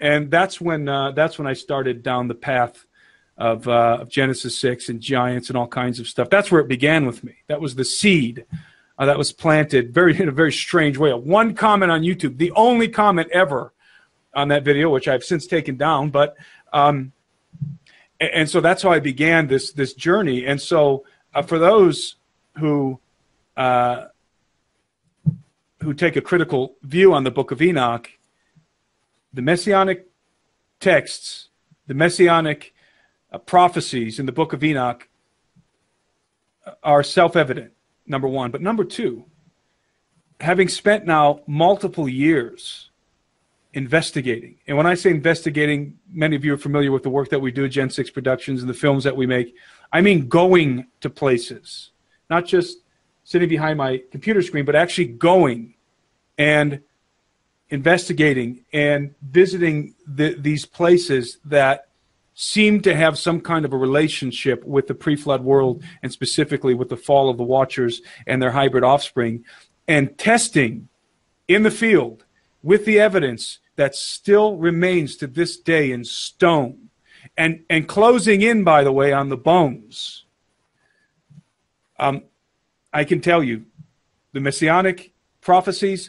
and that's when uh, that's when I started down the path of, uh, of Genesis six and giants and all kinds of stuff. That's where it began with me. That was the seed uh, that was planted very in a very strange way. One comment on YouTube, the only comment ever on that video, which I've since taken down, but. Um, And so that's how I began this this journey. And so uh, for those who uh, who take a critical view on the Book of Enoch, the messianic texts, the messianic uh, prophecies in the Book of Enoch are self-evident, number one. But number two, having spent now multiple years investigating. And when I say investigating, many of you are familiar with the work that we do at Gen six Productions and the films that we make. I mean going to places, not just sitting behind my computer screen, but actually going and investigating and visiting the, these places that seem to have some kind of a relationship with the pre-flood world and specifically with the fall of the Watchers and their hybrid offspring, and testing in the field with the evidence that still remains to this day in stone, and and closing in, by the way, on the bones. Um, I can tell you, the messianic prophecies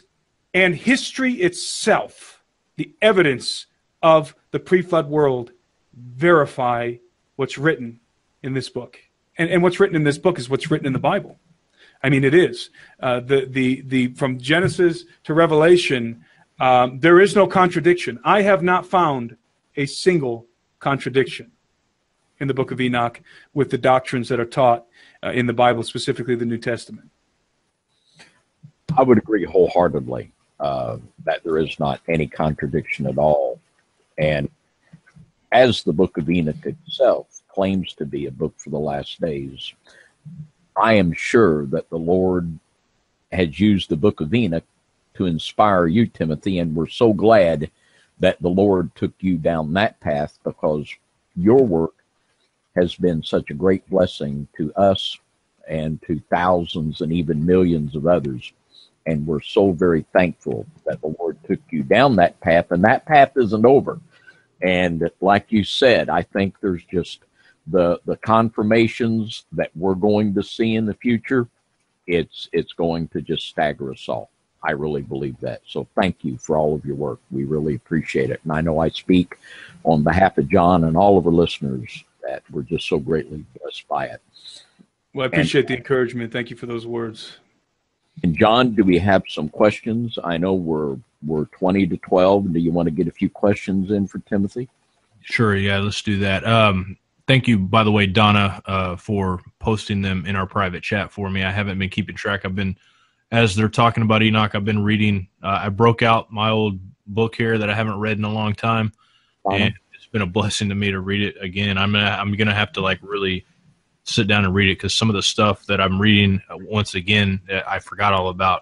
and history itself, the evidence of the pre-flood world, verify what's written in this book. And and what's written in this book is what's written in the Bible. I mean, it is uh, the the the from Genesis to Revelation. Um, there is no contradiction. I have not found a single contradiction in the Book of Enoch with the doctrines that are taught uh, in the Bible, specifically the New Testament. I would agree wholeheartedly uh, that there is not any contradiction at all. And as the Book of Enoch itself claims to be a book for the last days, I am sure that the Lord has used the Book of Enoch to inspire you, Timothy, and we're so glad that the Lord took you down that path, because your work has been such a great blessing to us and to thousands and even millions of others. And we're so very thankful that the Lord took you down that path, and that path isn't over. And like you said, I think there's just the the confirmations that we're going to see in the future. It's it's going to just stagger us all. I really believe that. So thank you for all of your work. We really appreciate it. And I know I speak on behalf of John and all of our listeners that we're just so greatly blessed by it. Well, I appreciate and, the encouragement. Thank you for those words. And John, do we have some questions? I know we're we're twenty to twelve. Do you want to get a few questions in for Timothy? Sure. Yeah, let's do that. Um, thank you, by the way, Donna, uh, for posting them in our private chat for me. I haven't been keeping track. I've been As they're talking about Enoch, I've been reading. Uh, I broke out my old book here that I haven't read in a long time, wow. And it's been a blessing to me to read it again. I'm gonna, I'm gonna have to like really sit down and read it, because some of the stuff that I'm reading uh, once again, I forgot all about.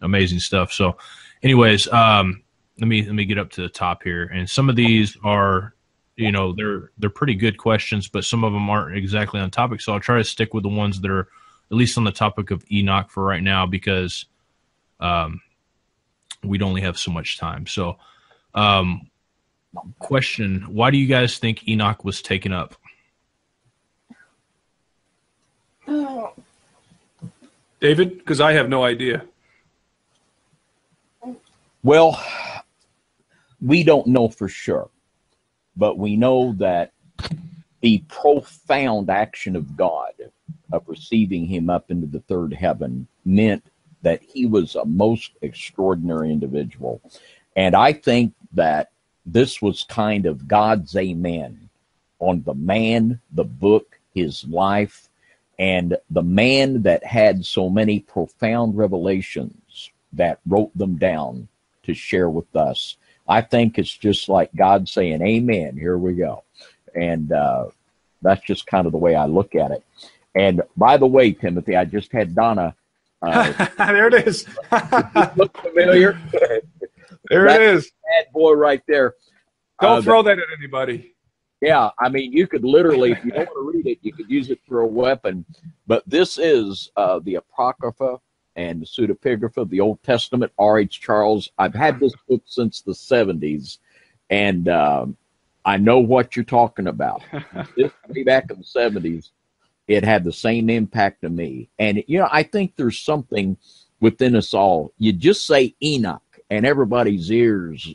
Amazing stuff. So, anyways, um, let me let me get up to the top here. And some of these are, you know, they're they're pretty good questions, but some of them aren't exactly on topic. So I'll try to stick with the ones that are at least on the topic of Enoch for right now, because um, we'd only have so much time. So, um, question: why do you guys think Enoch was taken up? David, because I have no idea. Well, we don't know for sure, but we know that the profound action of God of receiving him up into the third heaven meant that he was a most extraordinary individual. And I think that this was kind of God's amen on the man, the book, his life, and the man that had so many profound revelations that wrote them down to share with us. I think it's just like God saying, amen, here we go. And uh, that's just kind of the way I look at it. And by the way, Timothy, I just had Donna. Uh, there it is. Look familiar. There it is. Bad boy right there. Don't uh, throw that, that at anybody. Yeah, I mean, you could literally, if you don't want to read it, you could use it for a weapon. But this is uh, the Apocrypha and the Pseudepigrapha of the Old Testament, R H Charles. I've had this book since the seventies, and um, I know what you're talking about. This, way back in the seventies, it had the same impact on me. And, you know, I think there's something within us all. You just say Enoch, and everybody's ears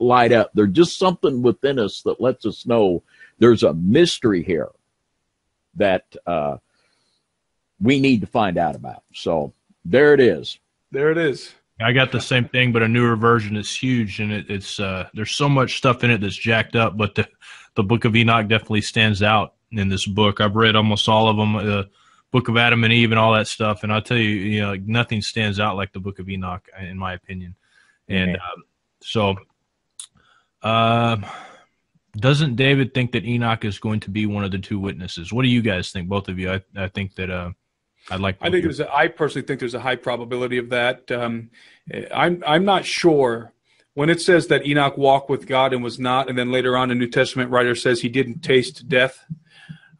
light up. There's just something within us that lets us know there's a mystery here that uh, we need to find out about. So there it is. There it is. I got the same thing, but a newer version is huge, and it, it's uh, there's so much stuff in it that's jacked up, but the, the Book of Enoch definitely stands out in this book. I've read almost all of them, the uh, Book of Adam and Eve and all that stuff, and I'll tell you, you know, nothing stands out like the Book of Enoch, in my opinion. And okay. uh, so uh, doesn't David think that Enoch is going to be one of the two witnesses? What do you guys think, both of you? I, I think that uh, I'd like to I think there's a, I personally think there's a high probability of that. Um, I'm, I'm not sure. When it says that Enoch walked with God and was not, and then later on a New Testament writer says he didn't taste death,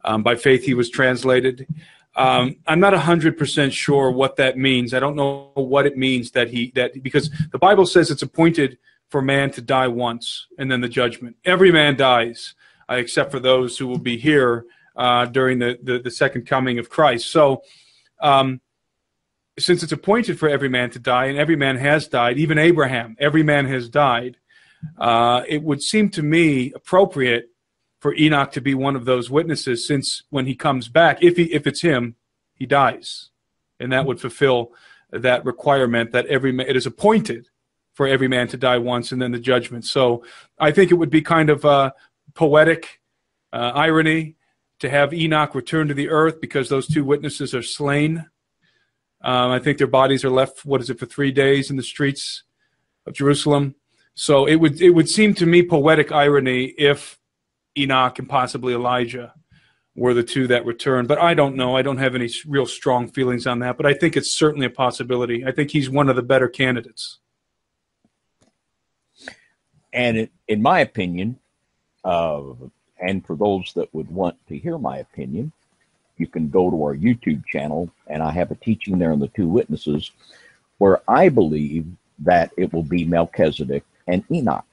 um, by faith he was translated. Um, I'm not one hundred percent sure what that means. I don't know what it means that he that because the Bible says it's appointed for man to die once, and then the judgment. Every man dies, uh, except for those who will be here uh, during the, the, the second coming of Christ. So um, since it's appointed for every man to die, and every man has died, even Abraham, every man has died, uh, it would seem to me appropriate for Enoch to be one of those witnesses, since when he comes back, if he if it's him, he dies, and that would fulfill that requirement that every man, it is appointed for every man to die once, and then the judgment. So I think it would be kind of uh, poetic uh, irony to have Enoch return to the earth because those two witnesses are slain. Um, I think their bodies are left, what is it, for three days in the streets of Jerusalem. So it would it would seem to me poetic irony if Enoch and possibly Elijah were the two that returned. But I don't know. I don't have any real strong feelings on that. But I think it's certainly a possibility. I think he's one of the better candidates. And it, in my opinion, uh, and for those that would want to hear my opinion, you can go to our YouTube channel, and I have a teaching there on the two witnesses, where I believe that it will be Melchizedek and Enoch,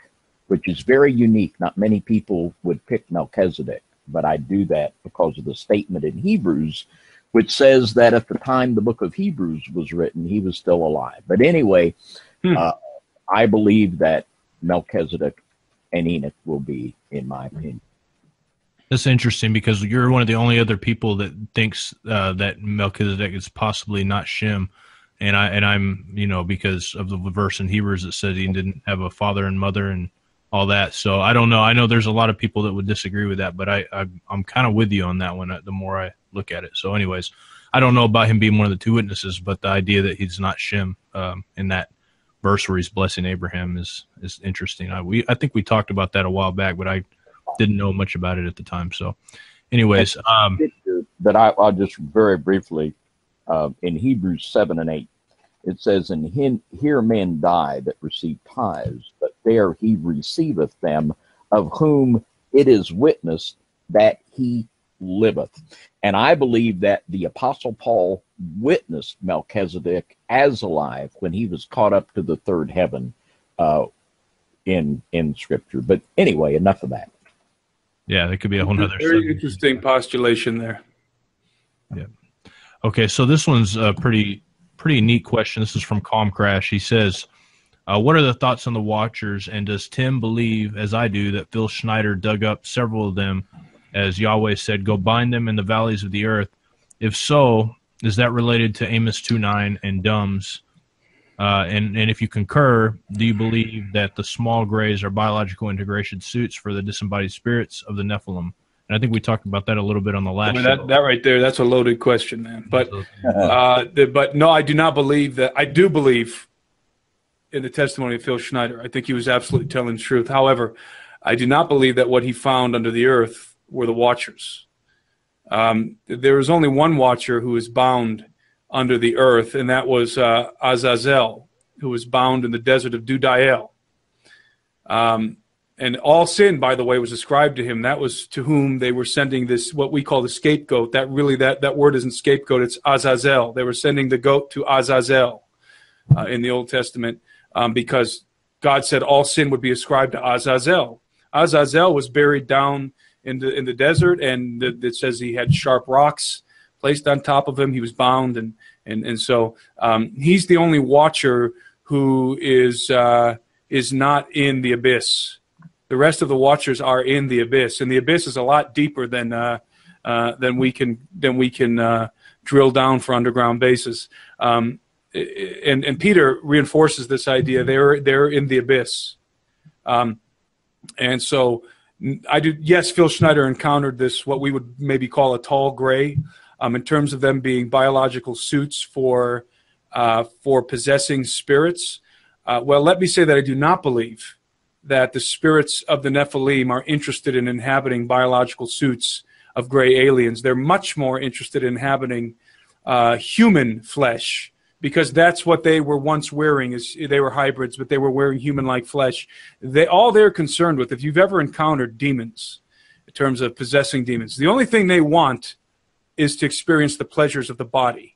which is very unique. Not many people would pick Melchizedek, but I do that because of the statement in Hebrews, which says that at the time the book of Hebrews was written, he was still alive. But anyway, hmm. uh, I believe that Melchizedek and Enoch will be, in my opinion. That's interesting, because you're one of the only other people that thinks uh, that Melchizedek is possibly not Shem. And, I, and I'm, you know, because of the verse in Hebrews that said he didn't have a father and mother and all that. So I don't know. I know there's a lot of people that would disagree with that, but I, I I'm kind of with you on that one. The more I look at it. So anyways, I don't know about him being one of the two witnesses, but the idea that he's not Shem um, in that verse where he's blessing Abraham is, is interesting. I, we, I think we talked about that a while back, but I didn't know much about it at the time. So anyways, um, but I, I'll just very briefly uh, in Hebrews seven and eight, it says, and here men die that receive tithes, but there he receiveth them, of whom it is witnessed that he liveth. And I believe that the Apostle Paul witnessed Melchizedek as alive when he was caught up to the third heaven uh, in in Scripture. But anyway, enough of that. Yeah, that could be a whole other very interesting postulation there. Yeah. Okay, so this one's a pretty pretty neat question. This is from Calm Crash. He says, Uh, what are the thoughts on the Watchers, and does Tim believe, as I do, that Phil Schneider dug up several of them, as Yahweh said, go bind them in the valleys of the earth? If so, is that related to Amos two nine and Dumbs? Uh, and, and if you concur, do you believe that the small grays are biological integration suits for the disembodied spirits of the Nephilim? And I think we talked about that a little bit on the last I mean, that, show. That right there, that's a loaded question, man. But, uh, but no, I do not believe that. I do believe in the testimony of Phil Schneider. I think he was absolutely telling the truth. However, I do not believe that what he found under the earth were the Watchers. Um, there is only one Watcher who is bound under the earth, and that was uh, Azazel, who was bound in the desert of Dudael. Um, and all sin, by the way, was ascribed to him. That was to whom they were sending this, what we call the scapegoat. That really, that, that word isn't scapegoat, it's Azazel. They were sending the goat to Azazel uh, in the Old Testament. Um, because God said all sin would be ascribed to Azazel. Azazel was buried down in the in the desert, and it says he had sharp rocks placed on top of him. He was bound, and and and so um, he's the only Watcher who is uh, is not in the abyss. The rest of the Watchers are in the abyss, and the abyss is a lot deeper than uh, uh, than we can than we can uh, drill down for underground bases. Um, And, and Peter reinforces this idea. They're they're in the abyss, um, and so I do. Yes, Phil Schneider encountered this, what we would maybe call a tall gray, um, in terms of them being biological suits for uh, for possessing spirits. Uh, well, let me say that I do not believe that the spirits of the Nephilim are interested in inhabiting biological suits of gray aliens. They're much more interested in inhabiting uh, human flesh, because that's what they were once wearing. Is they were hybrids, but they were wearing human-like flesh. They all they're concerned with, if you've ever encountered demons, in terms of possessing demons, the only thing they want is to experience the pleasures of the body.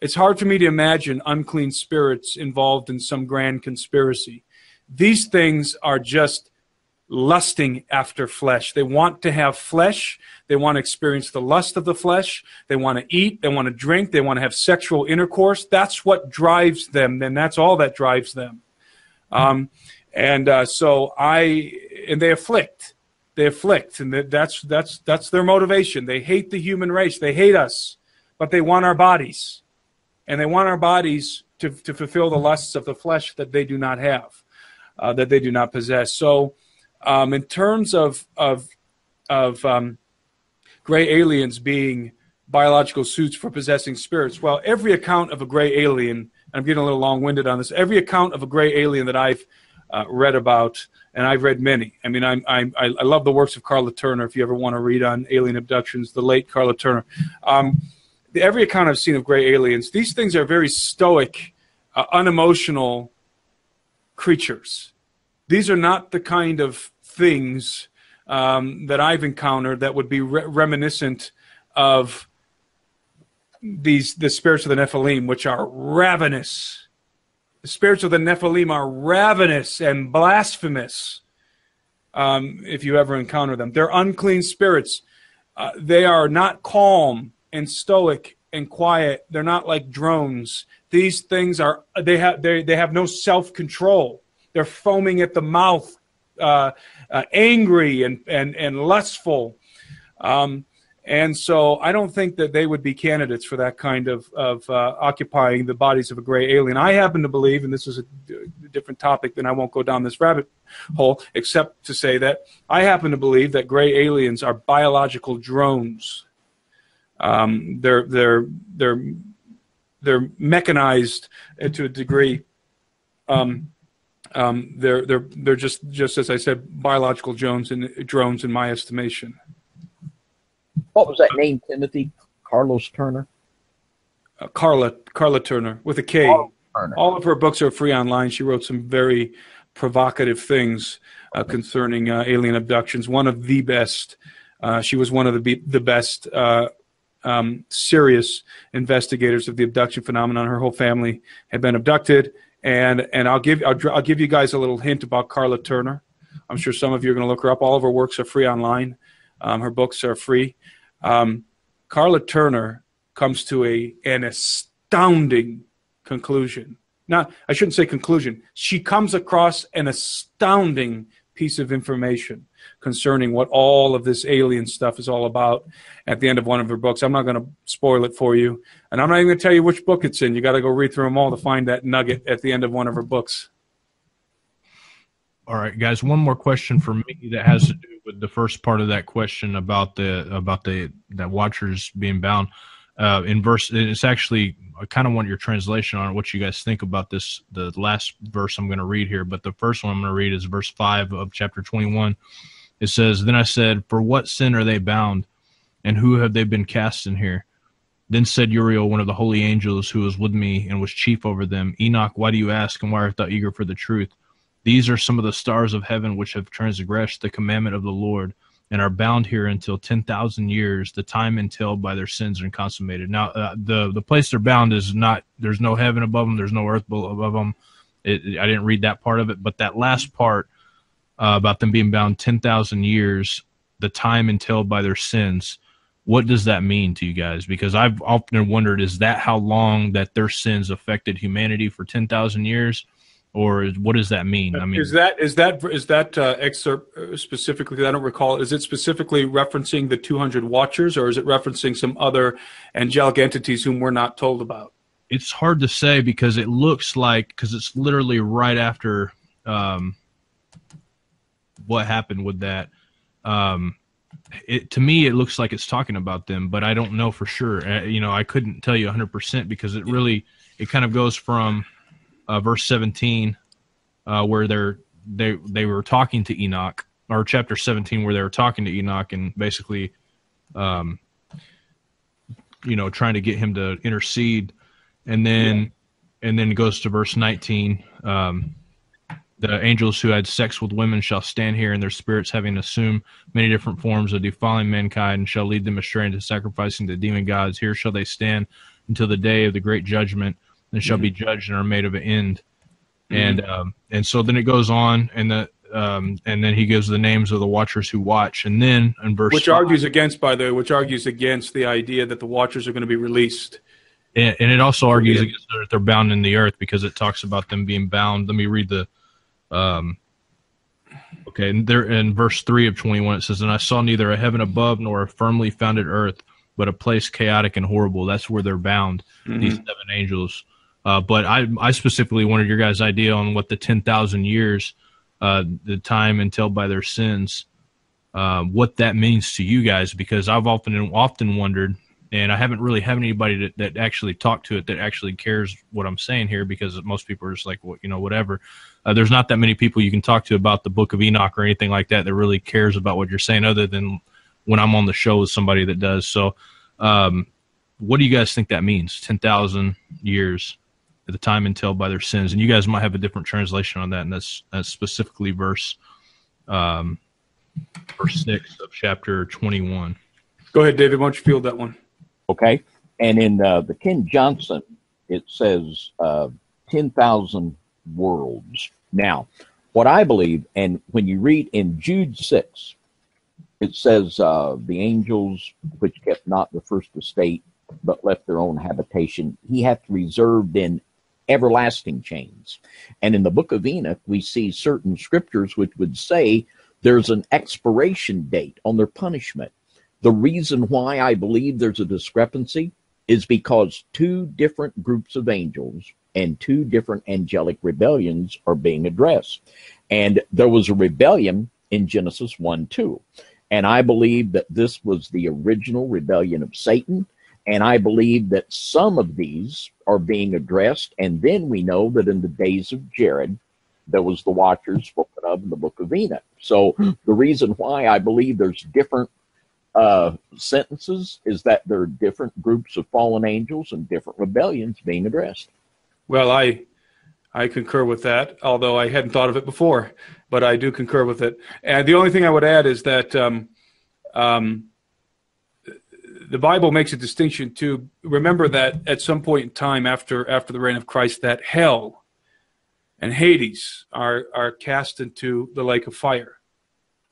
It's hard for me to imagine unclean spirits involved in some grand conspiracy. These things are just lusting after flesh. They want to have flesh. They want to experience the lust of the flesh. They want to eat. They want to drink. They want to have sexual intercourse. That's what drives them, and that's all that drives them. Um, and uh, so I, and they afflict. They afflict, and that's that's that's their motivation. They hate the human race. They hate us, but they want our bodies, and they want our bodies to to fulfill the lusts of the flesh that they do not have, uh, that they do not possess. So. Um, in terms of of of um, gray aliens being biological suits for possessing spirits, well, every account of a gray alien, and I'm getting a little long-winded on this, every account of a gray alien that I've uh, read about, and I've read many. I mean, I'm, I'm, I I love the works of Carla Turner. If you ever want to read on alien abductions, the late Carla Turner. Um, the, every account I've seen of gray aliens, these things are very stoic, uh, unemotional creatures. These are not the kind of things um, that I've encountered that would be re reminiscent of these the spirits of the Nephilim, which are ravenous. The spirits of the Nephilim are ravenous and blasphemous. Um, if you ever encounter them, they're unclean spirits. Uh, they are not calm and stoic and quiet. They're not like drones. These things are they have they they have no self-control. They're foaming at the mouth, uh, uh, angry and, and, and lustful. Um, and so I don't think that they would be candidates for that kind of, of uh, occupying the bodies of a gray alien. I happen to believe, and this is a different topic, then I won't go down this rabbit hole, except to say that I happen to believe that gray aliens are biological drones. Um, they're, they're, they're, they're mechanized to a degree. Um, Um, they're they're they're just just as I said, biological drones and drones in my estimation. What was that name, Timothy? Carlos Turner. Uh, Carla Carla Turner with a K. Turner. All of her books are free online. She wrote some very provocative things uh, concerning uh, alien abductions. One of the best. Uh, she was one of the be the best uh, um, serious investigators of the abduction phenomenon. Her whole family had been abducted, and and I'll give I'll, I'll give you guys a little hint about Carla Turner. I'm sure some of you are going to look her up. All of her works are free online. Um, her books are free. Um, Carla Turner comes to a an astounding conclusion. Not, I shouldn't say conclusion. She comes across an astounding piece of information concerning what all of this alien stuff is all about at the end of one of her books. I'm not going to spoil it for you, and I'm not even going to tell you which book it's in. You got to go read through them all to find that nugget at the end of one of her books. All right, guys, one more question for me that has to do with the first part of that question about the about the that watchers being bound. Uh, in verse, it's actually, I kind of want your translation on what you guys think about this, the last verse I'm going to read here, but the first one I'm going to read is verse five of chapter twenty-one. It says, "Then I said, for what sin are they bound, and who have they been cast in here? Then said Uriel, one of the holy angels who was with me and was chief over them, Enoch, why do you ask, and why art thou eager for the truth? These are some of the stars of heaven which have transgressed the commandment of the Lord, and are bound here until ten thousand years, the time entailed by their sins and consummated." Now, uh, the, the place they're bound is not, there's no heaven above them, there's no earth above them. It, it, I didn't read that part of it, but that last part uh, about them being bound ten thousand years, the time entailed by their sins, what does that mean to you guys? Because I've often wondered, is that how long that their sins affected humanity for ten thousand years? Or what does that mean? I mean, is that is that is that uh, excerpt specifically? I don't recall. Is it specifically referencing the two hundred watchers, or is it referencing some other angelic entities whom we're not told about? It's hard to say, because it looks like, because it's literally right after um, what happened with that. Um, it to me, it looks like it's talking about them, but I don't know for sure. Uh, you know, I couldn't tell you one hundred percent, because it really it kind of goes from. Uh, verse seventeen, uh, where they're, they they were talking to Enoch, or chapter seventeen, where they were talking to Enoch and basically, um, you know, trying to get him to intercede, and then yeah. and then it goes to verse nineteen. Um, the angels who had sex with women shall stand here, and their spirits, having assumed many different forms of defiling mankind, and shall lead them astray into sacrificing the demon gods. Here shall they stand until the day of the great judgment, and shall be judged and are made of an end. And um, and so then it goes on, and the um, and then he gives the names of the watchers who watch, and then in verse which five, argues against, by the way, which argues against the idea that the watchers are going to be released. And, and it also argues against that they're bound in the earth, because it talks about them being bound. Let me read the. Um, okay, and there in verse three of twenty-one it says, "And I saw neither a heaven above nor a firmly founded earth, but a place chaotic and horrible." That's where they're bound. Mm-hmm. These seven angels. Uh, but I, I specifically wanted your guys' idea on what the ten thousand years, uh, the time entailed by their sins, uh, what that means to you guys, because I've often often wondered, and I haven't really had anybody that, that actually talked to it that actually cares what I'm saying here, because most people are just like, well, you know, whatever. Uh, there's not that many people you can talk to about the Book of Enoch or anything like that that really cares about what you're saying, other than when I'm on the show with somebody that does. So um, what do you guys think that means, ten thousand years? At the time entailed by their sins, and you guys might have a different translation on that, and that's, that's specifically verse, um, verse six of chapter twenty-one. Go ahead, David. Why don't you field that one? Okay, and in uh, the Ken Johnson, it says uh, ten thousand worlds. Now, what I believe, and when you read in Jude six, it says uh, the angels which kept not the first estate, but left their own habitation, he hath reserved in everlasting chains. And in the Book of Enoch, we see certain scriptures which would say there's an expiration date on their punishment. The reason why I believe there's a discrepancy is because two different groups of angels and two different angelic rebellions are being addressed. And there was a rebellion in Genesis one two. And I believe that this was the original rebellion of Satan. And I believe that some of these are being addressed. And then we know that in the days of Jared, there was the watchers spoken of in the Book of Enoch. So the reason why I believe there's different uh, sentences is that there are different groups of fallen angels and different rebellions being addressed. Well, I, I concur with that, although I hadn't thought of it before, but I do concur with it. And the only thing I would add is that um, um, the Bible makes a distinction to remember that at some point in time after after the reign of Christ, that hell and Hades are are cast into the lake of fire.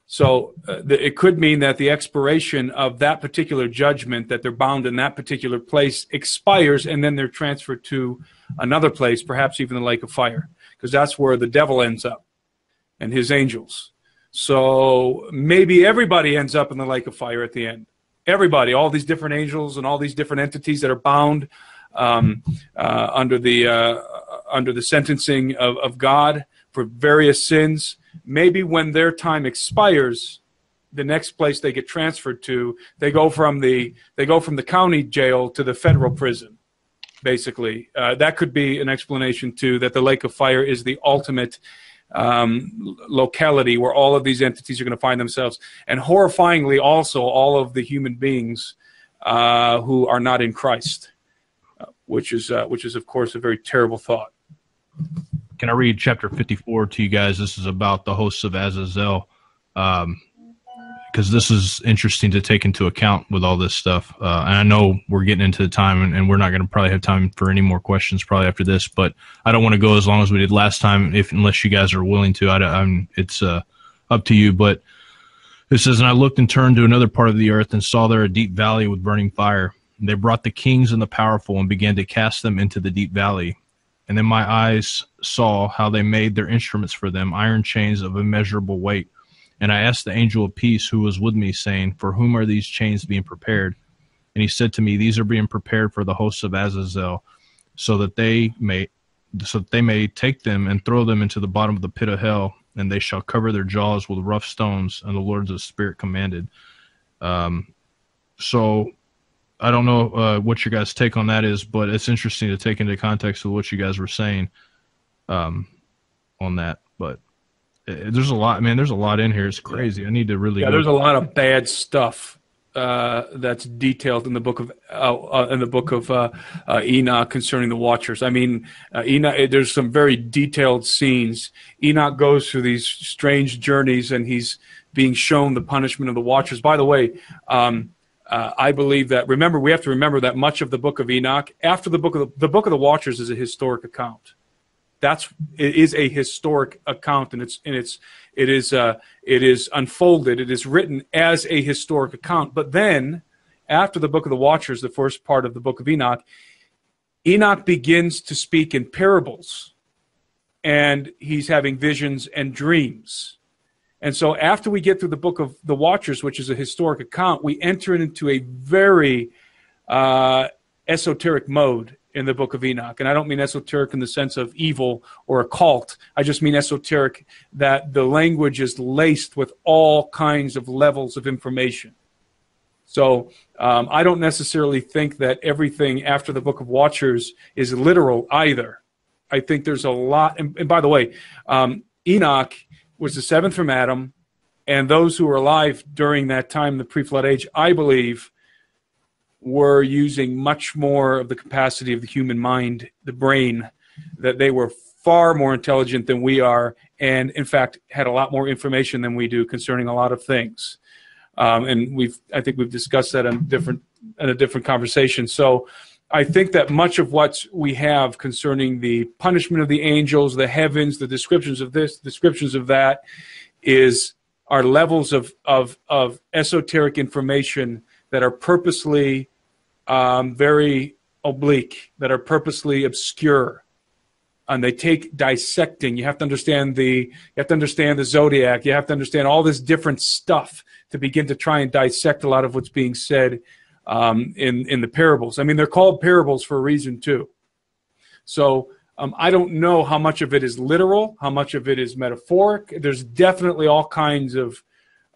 So uh, the, it could mean that the expiration of that particular judgment, that they're bound in that particular place, expires, and then they're transferred to another place, perhaps even the lake of fire, because that's where the devil ends up and his angels. So maybe everybody ends up in the lake of fire at the end. Everybody, all these different angels and all these different entities that are bound um, uh, under the uh, under the sentencing of, of God for various sins. Maybe when their time expires, the next place they get transferred to, they go from the they go from the county jail to the federal prison, basically. Uh, that could be an explanation, too, that the lake of fire is the ultimate um, locality where all of these entities are going to find themselves. And horrifyingly, also, all of the human beings uh, who are not in Christ, uh, which is, uh, which is, of course, a very terrible thought. Can I read chapter fifty-four to you guys? This is about the hosts of Azazel, um, because this is interesting to take into account with all this stuff. Uh, and I know we're getting into the time, and, and we're not going to probably have time for any more questions probably after this, but I don't want to go as long as we did last time, if unless you guys are willing to. I, I'm, it's uh, up to you, but it says, "And I looked and turned to another part of the earth and saw there a deep valley with burning fire. And they brought the kings and the powerful and began to cast them into the deep valley. And then my eyes saw how they made their instruments for them, iron chains of immeasurable weight. And I asked the angel of peace who was with me, saying, for whom are these chains being prepared? And he said to me, these are being prepared for the hosts of Azazel, so that they may so that they may take them and throw them into the bottom of the pit of hell, and they shall cover their jaws with rough stones, and the Lord of the Spirit commanded." Um, so... I don't know uh, what your guys' take on that is, but it's interesting to take into context of what you guys were saying um, on that. But it, there's a lot, man. There's a lot in here. It's crazy. I need to really. Yeah, there's a lot of bad stuff uh, that's detailed in the book of uh, uh, in the book of uh, uh, Enoch concerning the Watchers. I mean, uh, Enoch. There's some very detailed scenes. Enoch goes through these strange journeys, and he's being shown the punishment of the Watchers. By the way. Um, Uh, I believe that, remember, we have to remember that much of the Book of Enoch, after the Book of the, the Book of the Watchers is a historic account. That's, it is a historic account, and it's, and it's, it is, uh, it is unfolded, it is written as a historic account. But then, after the Book of the Watchers, the first part of the Book of Enoch, Enoch begins to speak in parables, and he's having visions and dreams. And so after we get through the Book of the Watchers, which is a historic account, we enter into a very uh, esoteric mode in the Book of Enoch. And I don't mean esoteric in the sense of evil or occult. I just mean esoteric that the language is laced with all kinds of levels of information. So um, I don't necessarily think that everything after the Book of Watchers is literal either. I think there's a lot. And, and by the way, um, Enoch was the seventh from Adam, and those who were alive during that time, the pre-flood age, I believe, were using much more of the capacity of the human mind, the brain, that they were far more intelligent than we are, and, in fact, had a lot more information than we do concerning a lot of things. Um, and we've, I think we've discussed that in, different, in a different conversation. So I think that much of what we have concerning the punishment of the angels, the heavens, the descriptions of this, descriptions of that, is our levels of of, of esoteric information that are purposely um, very oblique, that are purposely obscure, and they take dissecting. You have to understand the you have to understand the zodiac. You have to understand all this different stuff to begin to try and dissect a lot of what's being said. Um, in, in the parables. I mean, they're called parables for a reason, too. So um, I don't know how much of it is literal, how much of it is metaphoric. There's definitely all kinds of,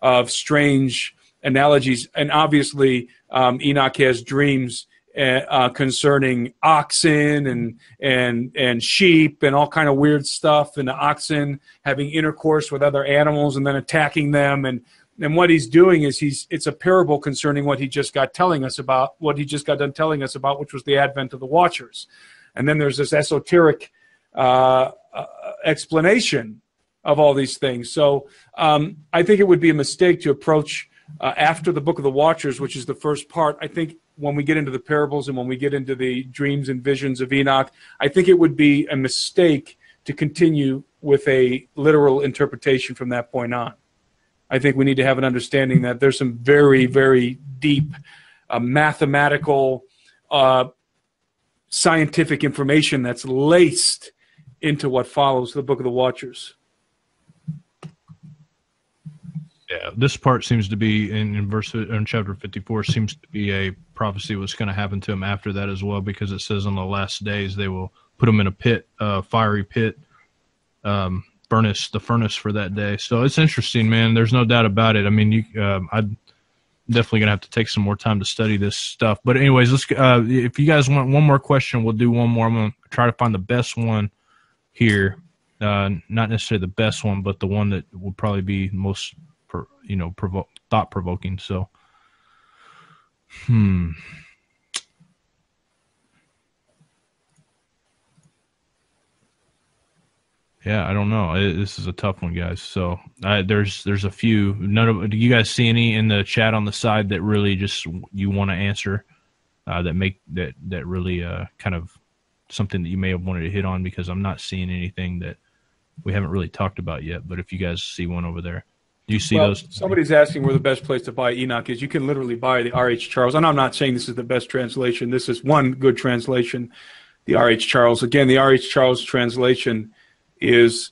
of strange analogies. And obviously, um, Enoch has dreams uh, concerning oxen and, and, and sheep and all kind of weird stuff, and the oxen having intercourse with other animals and then attacking them. And And what he's doing is he's it's a parable concerning what he just got telling us about, what he just got done telling us about, which was the advent of the Watchers. And then there's this esoteric uh, explanation of all these things. So um, I think it would be a mistake to approach uh, after the Book of the Watchers, which is the first part. I think when we get into the parables and when we get into the dreams and visions of Enoch, I think it would be a mistake to continue with a literal interpretation from that point on. I think we need to have an understanding that there's some very, very deep uh, mathematical, uh, scientific information that's laced into what follows the Book of the Watchers. Yeah, this part seems to be in, in verse in chapter fifty-four seems to be a prophecy what's going to happen to him after that as well, because it says on the last days they will put him in a pit, a uh, fiery pit, um, furnace, the furnace for that day. So it's interesting, man. There's no doubt about it. I mean, you, um, I'm definitely gonna have to take some more time to study this stuff. But anyways, let's. Uh, if you guys want one more question, we'll do one more. I'm gonna try to find the best one here. Uh, not necessarily the best one, but the one that will probably be most. Per, you know, provo thought-provoking. So, hmm. Yeah, I don't know. It, this is a tough one, guys. So uh, there's there's a few. None of. Do you guys see any in the chat on the side that really just you want to answer? Uh, that make that that really uh, kind of something that you may have wanted to hit on, because I'm not seeing anything that we haven't really talked about yet. But if you guys see one over there. You see well, those. Somebody's asking where the best place to buy Enoch is. You can literally buy the R H Charles. And I'm not saying this is the best translation. This is one good translation, the R H Charles. Again, the R H Charles translation is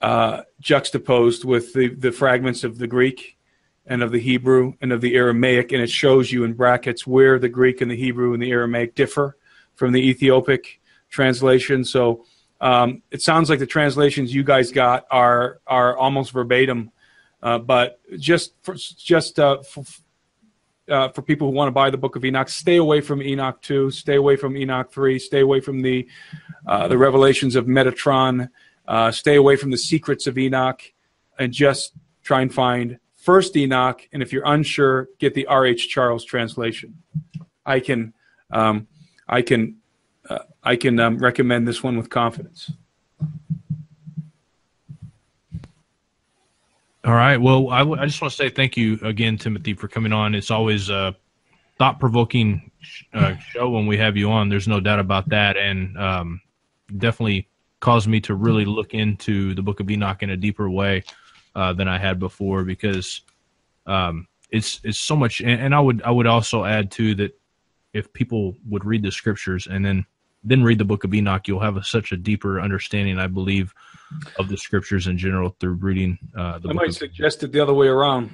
uh, juxtaposed with the, the fragments of the Greek and of the Hebrew and of the Aramaic, and it shows you in brackets where the Greek and the Hebrew and the Aramaic differ from the Ethiopic translation. So um, it sounds like the translations you guys got are, are almost verbatim. Uh, but just for, just uh, for, uh, for people who want to buy the Book of Enoch, stay away from Enoch two, stay away from Enoch three, stay away from the uh, the revelations of Metatron, uh, stay away from the secrets of Enoch, and just try and find First Enoch. And if you're unsure, get the R H Charles translation. I can um, I can uh, I can um, recommend this one with confidence. All right. Well, I, w I just want to say thank you again, Timothy, for coming on. It's always a thought-provoking sh uh, show when we have you on. There's no doubt about that, and um, definitely caused me to really look into the Book of Enoch in a deeper way uh, than I had before, because um, it's it's so much. And, and I would I would also add too that if people would read the scriptures and then then read the Book of Enoch, you'll have a, such a deeper understanding, I believe, of the scriptures in general through reading uh, the I book might of suggest it the other way around.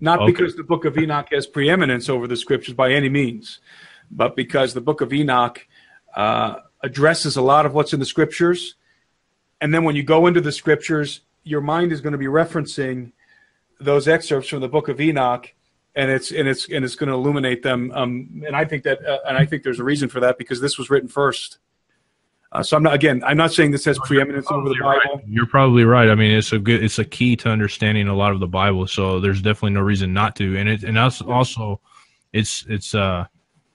Not okay. because the Book of Enoch has preeminence over the scriptures by any means, but because the Book of Enoch uh, addresses a lot of what's in the scriptures. And then when you go into the scriptures, your mind is going to be referencing those excerpts from the Book of Enoch, and it's and it's and it's going to illuminate them. Um, and I think that uh, and I think there's a reason for that, because this was written first. Uh, so I'm not, again, I'm not saying this has preeminence over the Bible. Right. You're probably right. I mean, it's a good, it's a key to understanding a lot of the Bible. So there's definitely no reason not to. And it, and also, it's it's uh,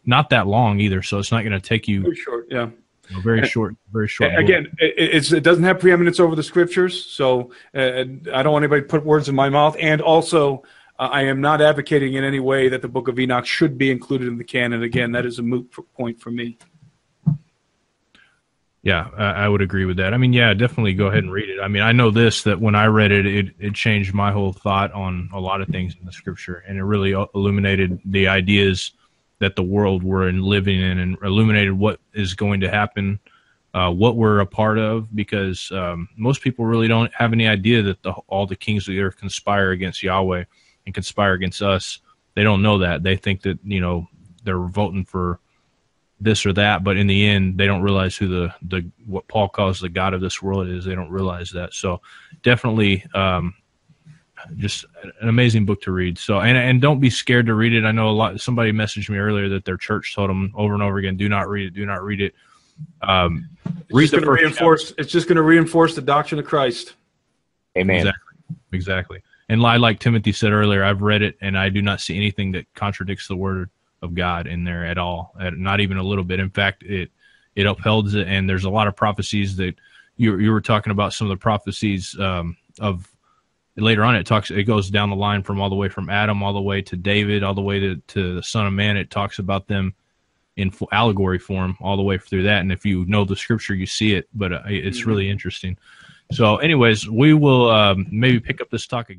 not that long either. So it's not going to take you very short. Yeah, you know, very and, short, very short. Again, it, it's it doesn't have preeminence over the scriptures. So uh, I don't want anybody to put words in my mouth. And also, uh, I am not advocating in any way that the Book of Enoch should be included in the canon. Again, that is a moot point for me. Yeah, I would agree with that. I mean, yeah, definitely go ahead and read it. I mean, I know this, that when I read it, it, it changed my whole thought on a lot of things in the scripture, and it really illuminated the ideas that the world we're living in, and illuminated what is going to happen, uh, what we're a part of, because um, most people really don't have any idea that the, all the kings of the earth conspire against Yahweh and conspire against us. They don't know that. They think that, you know, they're voting for this or that, but in the end, they don't realize who the, the what Paul calls the God of this world is. They don't realize that. So definitely um, just an amazing book to read. So and, and don't be scared to read it. I know a lot. Somebody messaged me earlier that their church told them over and over again, do not read it, do not read it. Um, read the first reinforce, it's just going to reinforce the doctrine of Christ. Amen. Exactly. Exactly. And I, like Timothy said earlier, I've read it, and I do not see anything that contradicts the word of God in there at all, not even a little bit. In fact, it it upholds it, and there's a lot of prophecies that you you were talking about some of the prophecies um, of later on. It talks, it goes down the line from all the way from Adam all the way to David, all the way to, to the Son of Man. It talks about them in allegory form all the way through that. And if you know the scripture, you see it, but it's really interesting. So anyways, we will um, maybe pick up this talk again.